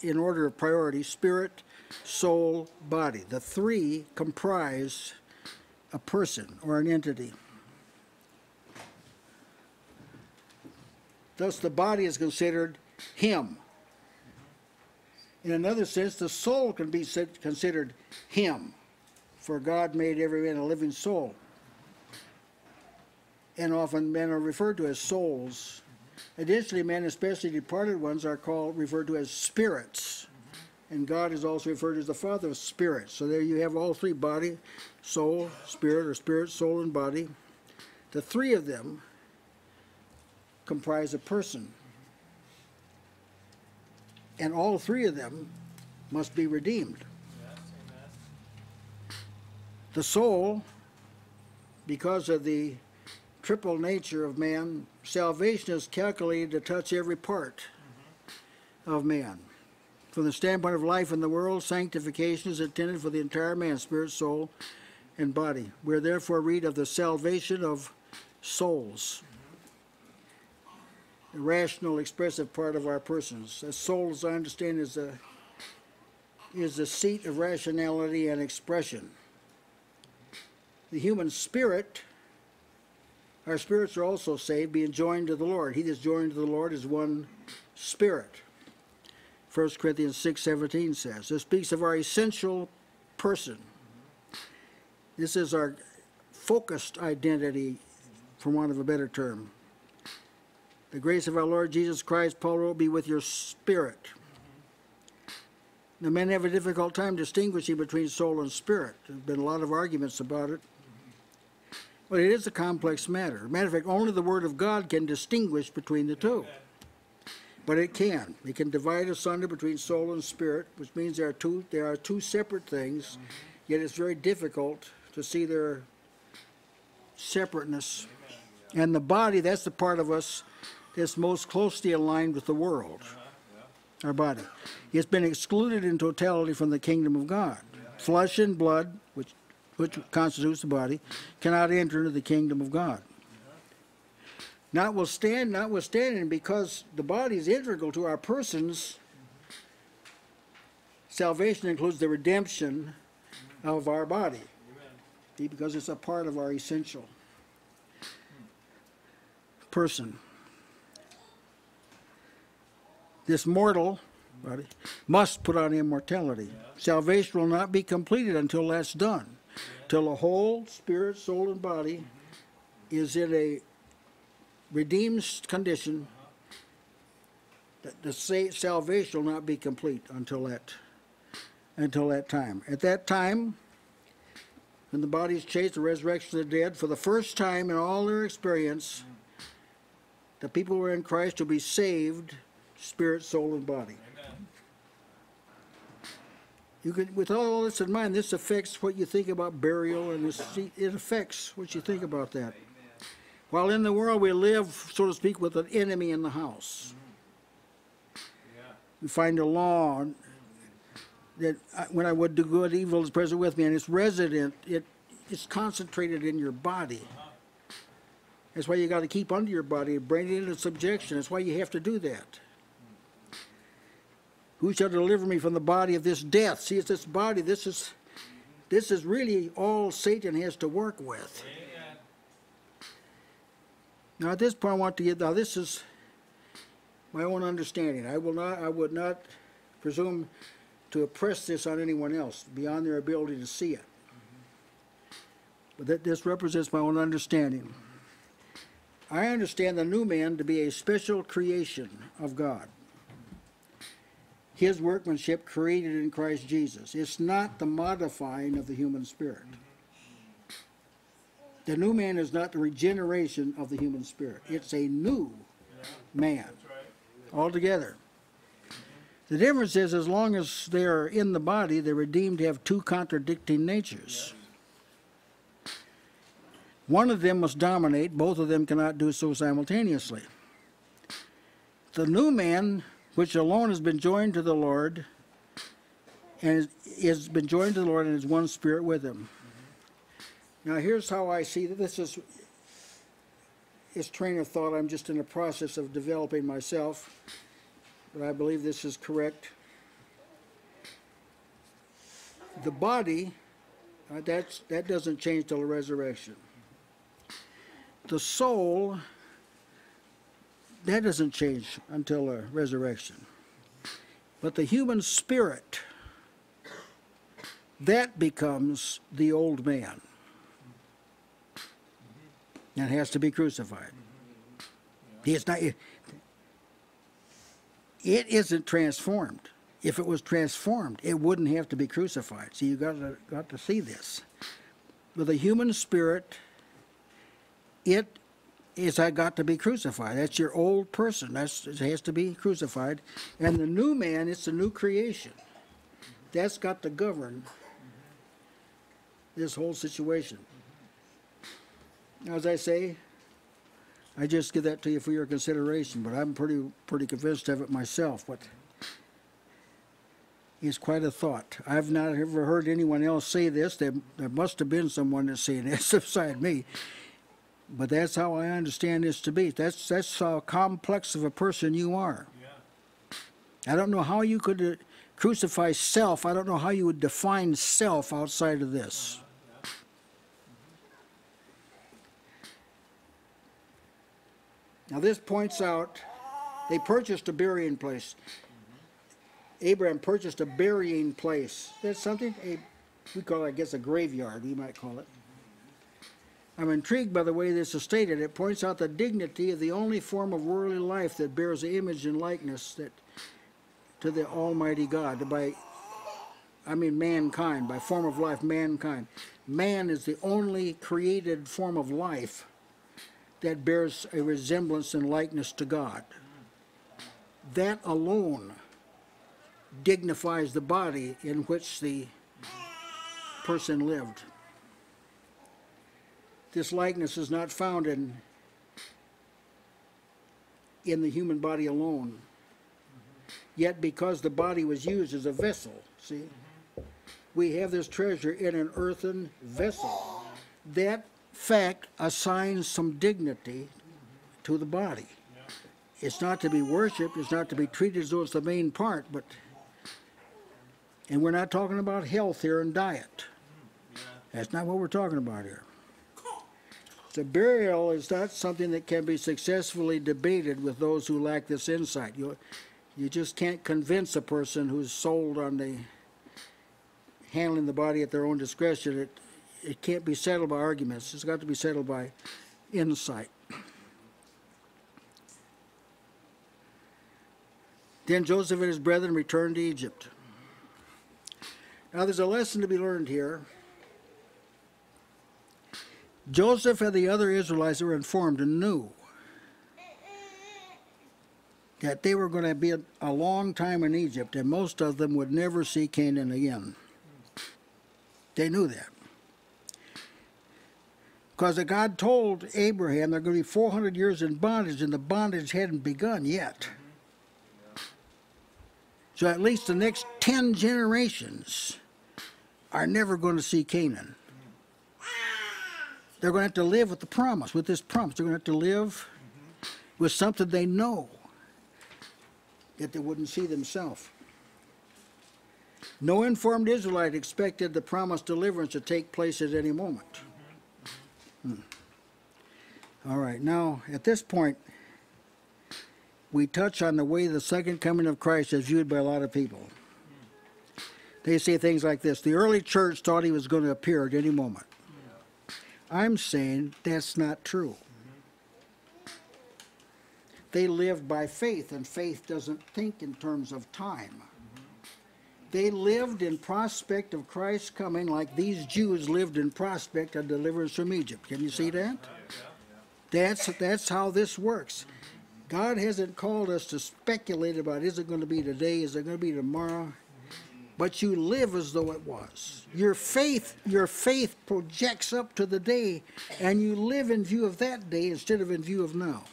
in order of priority, spirit, soul, body. The three comprise a person or an entity. Thus, the body is considered him. In another sense, the soul can be considered him, for God made every man a living soul. And often men are referred to as souls. Additionally, men, especially departed ones, are called referred to as spirits. And God is also referred to as the Father of spirits. So there you have all three: body, soul, spirit, or spirit, soul, and body. The three of them comprise a person. And all three of them must be redeemed. The soul, because of the triple nature of man, salvation is calculated to touch every part of man. From the standpoint of life in the world, sanctification is intended for the entire man, spirit, soul, and body. We are therefore read of the salvation of souls, the rational, expressive part of our persons. A soul, as I understand, is the is the seat of rationality and expression. The human spirit, our spirits are also saved, being joined to the Lord. He that's joined to the Lord is one spirit. First Corinthians six seventeen says. It speaks of our essential person. This is our focused identity, for want of a better term. The grace of our Lord Jesus Christ, Paul wrote, be with your spirit. Now, men have a difficult time distinguishing between soul and spirit. There have been a lot of arguments about it. But it is a complex matter. Matter of fact, only the Word of God can distinguish between the two. But it can. It can divide asunder between soul and spirit, which means there are two, there are two separate things, yet it's very difficult to see their separateness. And the body, that's the part of us that's most closely aligned with the world, our body. It's been excluded in totality from the kingdom of God. Flesh and blood, which, which constitutes the body, cannot enter into the kingdom of God. Notwithstanding, notwithstanding, because the body is integral to our persons, salvation includes the redemption of our body, because it's a part of our essential person. This mortal body must put on immortality. Yeah. Salvation will not be completed until that's done, yeah. till the whole spirit, soul, and body mm-hmm. is in a redeemed condition. Uh-huh. That the sa salvation will not be complete until that, until that time. At that time, when the body is chased, the resurrection of the dead, for the first time in all their experience, mm-hmm. the people who are in Christ will be saved, spirit, soul, and body. Amen. You can, with all this in mind, this affects what you think about burial, and this, it affects what you think about that. Amen. While in the world, we live, so to speak, with an enemy in the house. Mm-hmm. Yeah. We find a law that I, when I would do good, evil is present with me, and it's resident. It it's concentrated in your body. Uh-huh. That's why you got to keep under your body, bring it into subjection. That's why you have to do that. Who shall deliver me from the body of this death? See, it's this body. This is, this is really all Satan has to work with. Amen. Now, at this point, I want to get. Now, this is my own understanding. I will not. I would not presume to impress this on anyone else beyond their ability to see it. But that this represents my own understanding. I understand the new man to be a special creation of God, His workmanship created in Christ Jesus. It's not the modifying of the human spirit. The new man is not the regeneration of the human spirit. It's a new man altogether. The difference is, as long as they are in the body, the redeemed have two contradicting natures. One of them must dominate. Both of them cannot do so simultaneously. The new man, which alone has been joined to the Lord, and has been joined to the Lord and is one spirit with him. Mm-hmm. Now, here's how I see that this is this train of thought. I'm just in the process of developing myself, but I believe this is correct. The body Uh, that's, that doesn't change till the resurrection. The soul, that doesn't change until the resurrection. But the human spirit, that becomes the old man. And has to be crucified. He is not, it isn't transformed. If it was transformed, it wouldn't have to be crucified. So you got to, got to see this. With the human spirit, it is I got to be crucified. That's your old person. That's, it has to be crucified. And the new man, it's a new creation. That's got to govern this whole situation. Now, as I say, I just give that to you for your consideration, but I'm pretty pretty convinced of it myself. But it's quite a thought. I've not ever heard anyone else say this. There, there must have been someone that's saying this beside me. But that's how I understand this to be. That's, that's how complex of a person you are. Yeah. I don't know how you could uh, crucify self. I don't know how you would define self outside of this. Uh-huh. Now this points out, they purchased a burying place. Abraham purchased a burying place. That's something, a, we call it, I guess, a graveyard, we might call it. I'm intrigued by the way this is stated. It points out the dignity of the only form of worldly life that bears the image and likeness that, to the Almighty God, by, I mean mankind, by form of life, mankind. Man is the only created form of life that bears a resemblance and likeness to God. That alone dignifies the body in which the person lived. This likeness is not found in, in the human body alone. Yet because the body was used as a vessel, see, we have this treasure in an earthen vessel. That fact assigns some dignity to the body. It's not to be worshipped, it's not to be treated as though it's the main part, but, and we're not talking about health here and diet. That's not what we're talking about here. The burial is not something that can be successfully debated with those who lack this insight. You, you just can't convince a person who's sold on the handling the body at their own discretion that it can't be settled by arguments. It's got to be settled by insight. Then Joseph and his brethren returned to Egypt. Now there's a lesson to be learned here. Joseph and the other Israelites were informed and knew that they were going to be a long time in Egypt, and most of them would never see Canaan again. They knew that. Because God told Abraham they're going to be four hundred years in bondage, and the bondage hadn't begun yet. So at least the next ten generations are never going to see Canaan. They're going to have to live with the promise, with this promise. They're going to have to live with something they know that they wouldn't see themselves. No informed Israelite expected the promised deliverance to take place at any moment. Hmm. All right, now at this point, we touch on the way the second coming of Christ is viewed by a lot of people. They say things like this: the early church thought he was going to appear at any moment. I'm saying that's not true. They lived by faith, and faith doesn't think in terms of time. They lived in prospect of Christ's coming like these Jews lived in prospect of deliverance from Egypt. Can you see that? That's, that's how this works. God hasn't called us to speculate about, is it going to be today, is it going to be tomorrow? But you live as though it was. Your faith, your faith projects up to the day, and you live in view of that day instead of in view of now.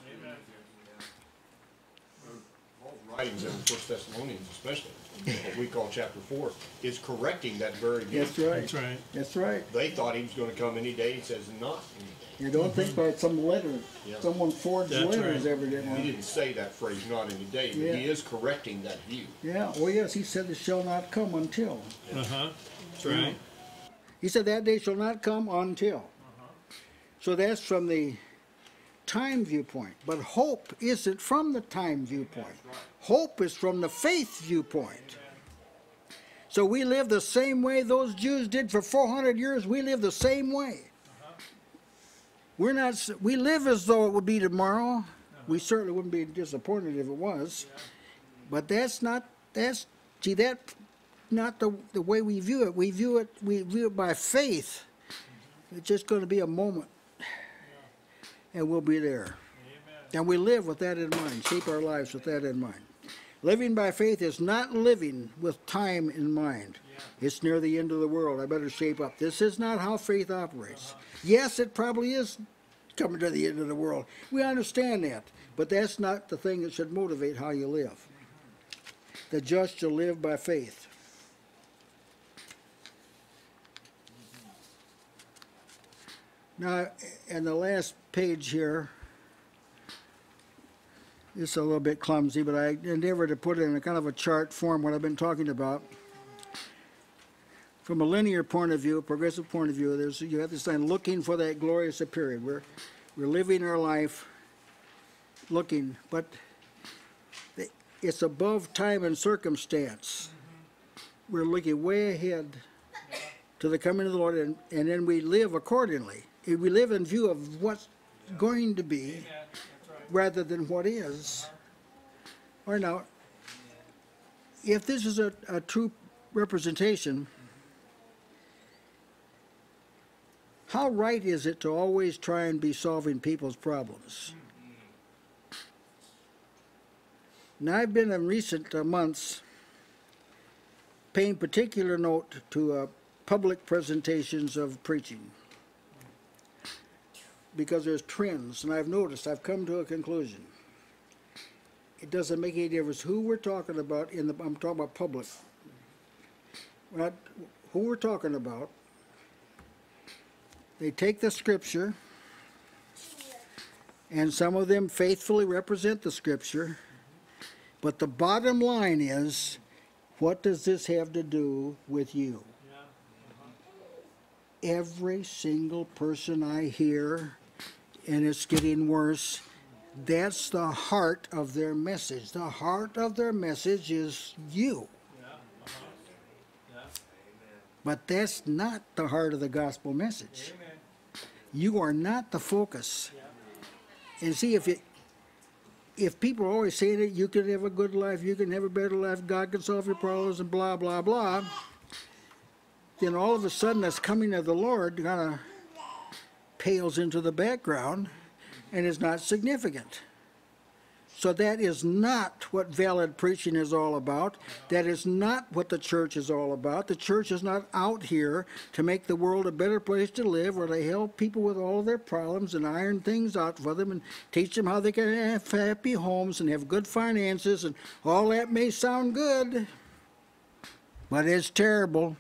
Writings in First Thessalonians, especially what we call chapter four, is correcting that very thing. That's right. That's right. That's right. They thought he was going to come any day. He says not any day. You don't mm-hmm. think by some letter, yeah. someone forged that's letters right. every day. He didn't say that phrase, not any day, but yeah. he is correcting that view. Yeah. Oh yes, he said, "It shall not come until." Yeah. Uh huh. That's right. He said, that day shall not come until. Uh-huh. So that's from the time viewpoint. But hope isn't from the time viewpoint. Right. Hope is from the faith viewpoint. Amen. So we live the same way those Jews did for four hundred years. We live the same way. Uh-huh. We're not, we live as though it would be tomorrow. Uh-huh. We certainly wouldn't be disappointed if it was. Yeah. But that's not, that's, see, that's not the, the way we view it. We view it, we view it by faith. It's just going to be a moment, and we'll be there. Amen. And we live with that in mind, shape our lives with that in mind. Living by faith is not living with time in mind. Yeah. It's near the end of the world. I better shape up. This is not how faith operates. Uh-huh. Yes, it probably is coming to the end of the world. We understand that, but that's not the thing that should motivate how you live. The just shall live by faith. Now, and the last page here, it's a little bit clumsy, but I endeavor to put it in a kind of a chart form what I've been talking about. From a linear point of view, a progressive point of view, there's, you have this thing looking for that glorious appearing. We're, we're living our life looking, but it's above time and circumstance. Mm-hmm. We're looking way ahead yeah. to the coming of the Lord, and, and then we live accordingly. We live in view of what's yeah. going to be Amen. Rather than what is. Uh-huh. Or now, yeah. if this is a, a true representation, mm-hmm. how right is it to always try and be solving people's problems? Mm-hmm. Now, I've been in recent uh, months paying particular note to uh, public presentations of preaching because there's trends, and I've noticed, I've come to a conclusion. It doesn't make any difference who we're talking about in the, I'm talking about public. Not who we're talking about, they take the scripture, and some of them faithfully represent the scripture. But the bottom line is, what does this have to do with you? Yeah. Uh-huh. Every single person I hear, and it's getting worse, that's the heart of their message. The heart of their message is you. Yeah. Uh-huh. Yeah. But that's not the heart of the gospel message. Amen. You are not the focus. Yeah. And see, if it, if people are always saying that you can have a good life, you can have a better life, God can solve your problems, and blah, blah, blah, then all of a sudden this coming of the Lord kind of pales into the background and is not significant. So that is not what valid preaching is all about. That is not what the church is all about. The church is not out here to make the world a better place to live or to help people with all of their problems and iron things out for them and teach them how they can have happy homes and have good finances, and all that may sound good, but it's terrible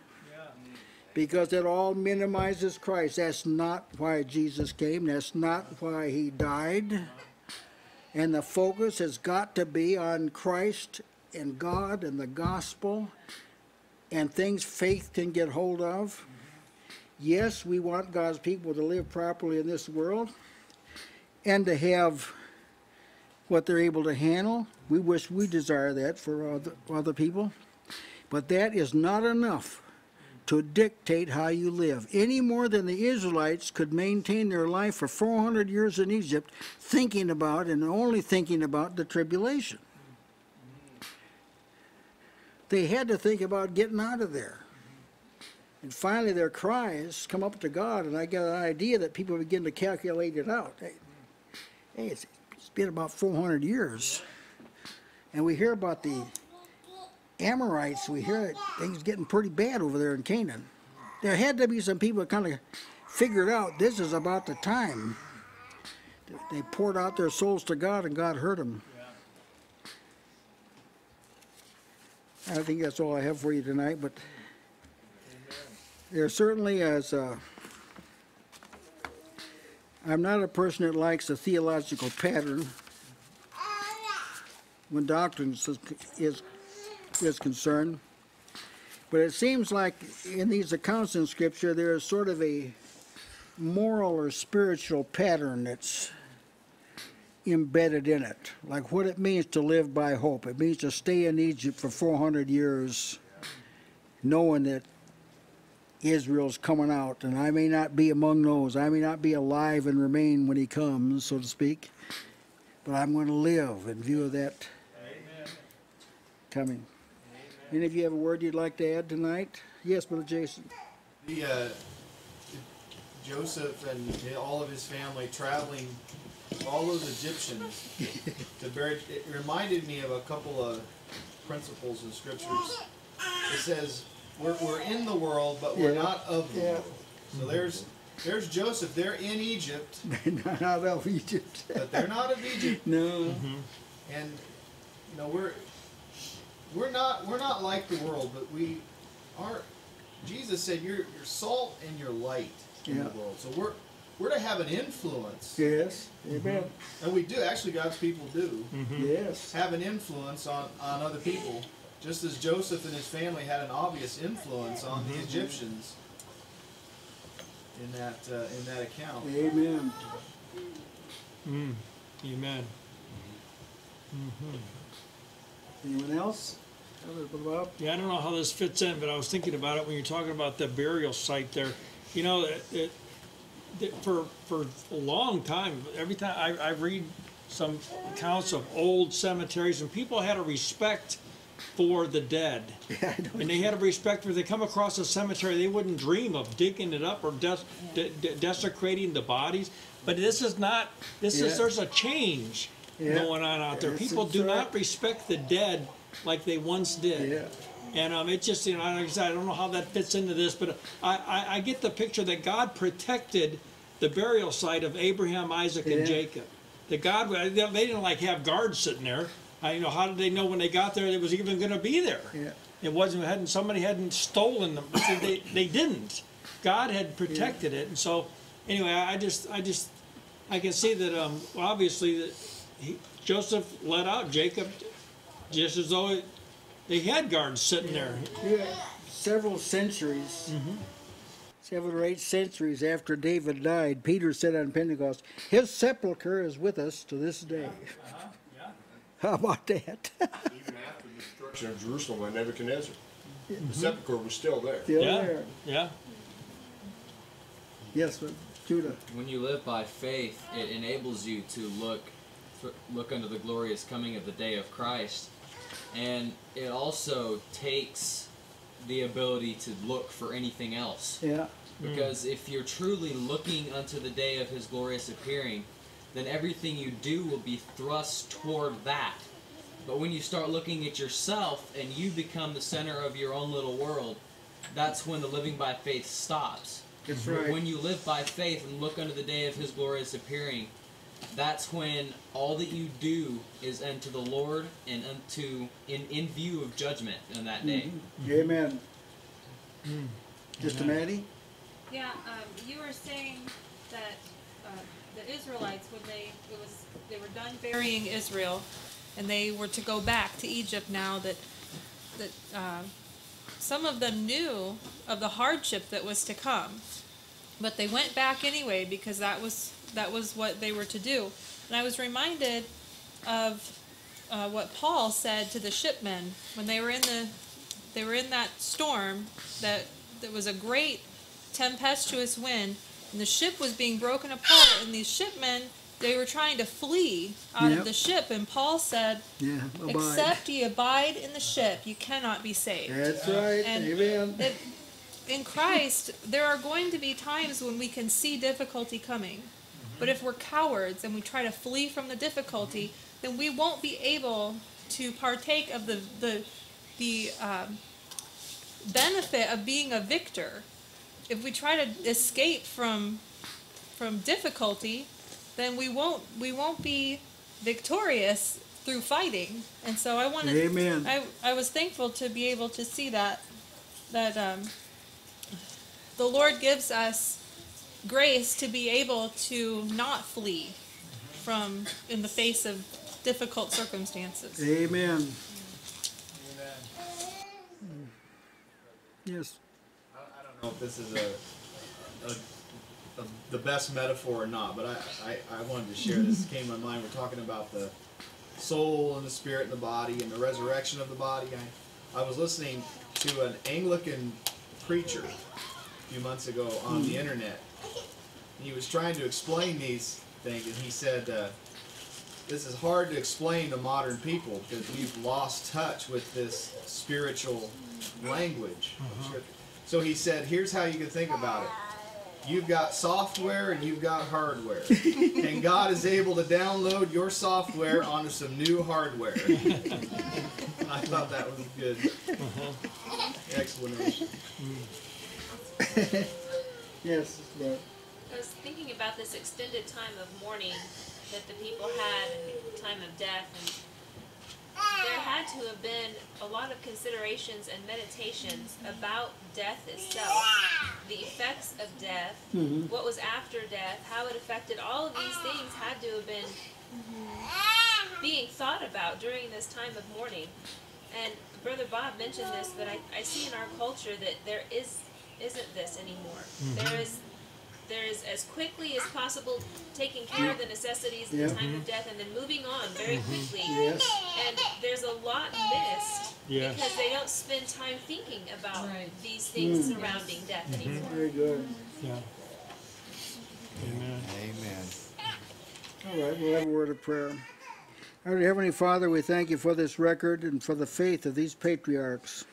because it all minimizes Christ. That's not why Jesus came. That's not why he died. And the focus has got to be on Christ and God and the gospel and things faith can get hold of. Yes, we want God's people to live properly in this world and to have what they're able to handle. We wish, we desire that for other, other people. But that is not enough to dictate how you live, any more than the Israelites could maintain their life for four hundred years in Egypt, thinking about and only thinking about the tribulation. They had to think about getting out of there. And finally their cries come up to God, and I got an idea that people begin to calculate it out. Hey, hey it's, it's been about four hundred years, and we hear about the Amorites, we hear it, things getting pretty bad over there in Canaan. There had to be some people that kind of figured out this is about the time. They poured out their souls to God, and God heard them. I think that's all I have for you tonight, but there certainly is a, I'm not a person that likes a theological pattern when doctrine is, is is concerned, But it seems like in these accounts in Scripture, there is sort of a moral or spiritual pattern that's embedded in it, like what it means to live by hope. It means to stay in Egypt for four hundred years, knowing that Israel's coming out, and I may not be among those. I may not be alive and remain when he comes, so to speak, but I'm going to live in view of that Amen. Coming. Amen. Any of you have a word you'd like to add tonight? Yes, Brother Jason. The, uh, Joseph and all of his family traveling, all those Egyptians, to bury, it reminded me of a couple of principles in Scriptures. It says, We're, we're in the world, but we're yeah. not of the yeah. world. So there's there's Joseph. They're in Egypt. They're not of Egypt. But they're not of Egypt. No. Mm-hmm. And you know we're we're not we're not like the world, but we are. Jesus said, "You're you're salt and you're light in yeah. the world." So we're we're to have an influence. Yes. Amen. Mm-hmm. And we do actually. God's people do. Mm-hmm. Yes. Have an influence on on other people. Just as Joseph and his family had an obvious influence on mm-hmm. the Egyptians in that uh, in that account. Amen. Mm. Amen. Mm-hmm. Anyone else? Yeah, I don't know how this fits in, but I was thinking about it when you're talking about the burial site there. You know, it, it, it, for for a long time, every time I, I read some accounts of old cemeteries, and people had a respect for the dead. Yeah, and they had a respect for, they come across a cemetery, they wouldn't dream of digging it up or des de de desecrating the bodies. But this is not, this yeah. is, there's a change yeah. going on out there. It's People do right. not respect the dead like they once did. Yeah. And um, it just, you know, like I said, I don't know how that fits into this, but I, I, I get the picture that God protected the burial site of Abraham, Isaac, yeah. and Jacob. That God, they didn't like have guards sitting there. I, you know, how did they know when they got there it was even going to be there? Yeah. It wasn't. Hadn't somebody hadn't stolen them? So they they didn't. God had protected yeah. it, and so anyway, I just I just I can see that um, obviously that he, Joseph let out Jacob, just as though it, they had guards sitting yeah. there. Yeah, several centuries, mm-hmm. seven or eight centuries after David died, Peter said on Pentecost, "His sepulcher is with us to this day." Uh-huh. How about that? Even after the destruction of Jerusalem by Nebuchadnezzar, mm-hmm. the sepulchre was still there. Still yeah. there. Yeah. Yes, but Judah. When you live by faith, it enables you to look, look unto the glorious coming of the day of Christ, and it also takes the ability to look for anything else. Yeah. Because mm. if you're truly looking unto the day of His glorious appearing, then everything you do will be thrust toward that. But when you start looking at yourself and you become the center of your own little world, that's when the living by faith stops. That's right. But when you live by faith and look unto the day of His glorious appearing, that's when all that you do is unto the Lord and unto in, in view of judgment on that day. Mm-hmm. Amen. Mm. Sister Maddie? Yeah, um, you were saying that Uh, the Israelites, when they it was they were done burying Israel, and they were to go back to Egypt. Now that that uh, some of them knew of the hardship that was to come, but they went back anyway because that was that was what they were to do. And I was reminded of uh, what Paul said to the shipmen when they were in the they were in that storm that that was a great tempestuous wind. And the ship was being broken apart, and these shipmen, they were trying to flee out yep. of the ship. And Paul said, yeah, except ye abide in the ship, you cannot be saved. That's right. And Amen. It, in Christ, there are going to be times when we can see difficulty coming. But if we're cowards and we try to flee from the difficulty, then we won't be able to partake of the, the, the um, benefit of being a victor. If we try to escape from from difficulty, then we won't we won't be victorious through fighting. And so I wanted Amen. I I was thankful to be able to see that that um, the Lord gives us grace to be able to not flee from in the face of difficult circumstances. Amen. Yes. I, I don't know if this is a, a, a the best metaphor or not, but I, I, I wanted to share this. It came to my mind. We're talking about the soul and the spirit and the body and the resurrection of the body. I, I was listening to an Anglican preacher a few months ago on the internet. He was trying to explain these things, and he said, uh, this is hard to explain to modern people because we've lost touch with this spiritual language. Uh-huh. So he said, here's how you can think about it. You've got software and you've got hardware. And God is able to download your software onto some new hardware. I thought that was a good uh-huh. explanation. Yes, but I was thinking about this extended time of mourning that the people had in time of death. And there had to have been a lot of considerations and meditations about death itself, the effects of death, mm-hmm. what was after death, how it affected all of these things had to have been mm-hmm. being thought about during this time of mourning. And Brother Bob mentioned this, but I, I see in our culture that there is, isn't this anymore. Mm-hmm. There is There is, as quickly as possible, taking care of the necessities in yeah. the time of death and then moving on very quickly. Yes. And there's a lot missed yes. because they don't spend time thinking about right. these things mm. surrounding yes. death mm-hmm. anymore. Very good. Yeah. Amen. Amen. All right, we'll have a word of prayer. Our Heavenly Father, we thank you for this record and for the faith of these patriarchs.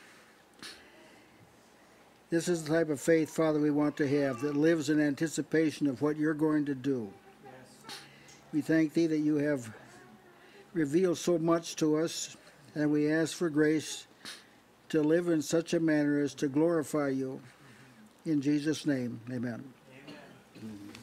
This is the type of faith, Father, we want to have, that lives in anticipation of what you're going to do. Yes. We thank thee that you have revealed so much to us, and we ask for grace to live in such a manner as to glorify you. In Jesus' name, amen. Amen.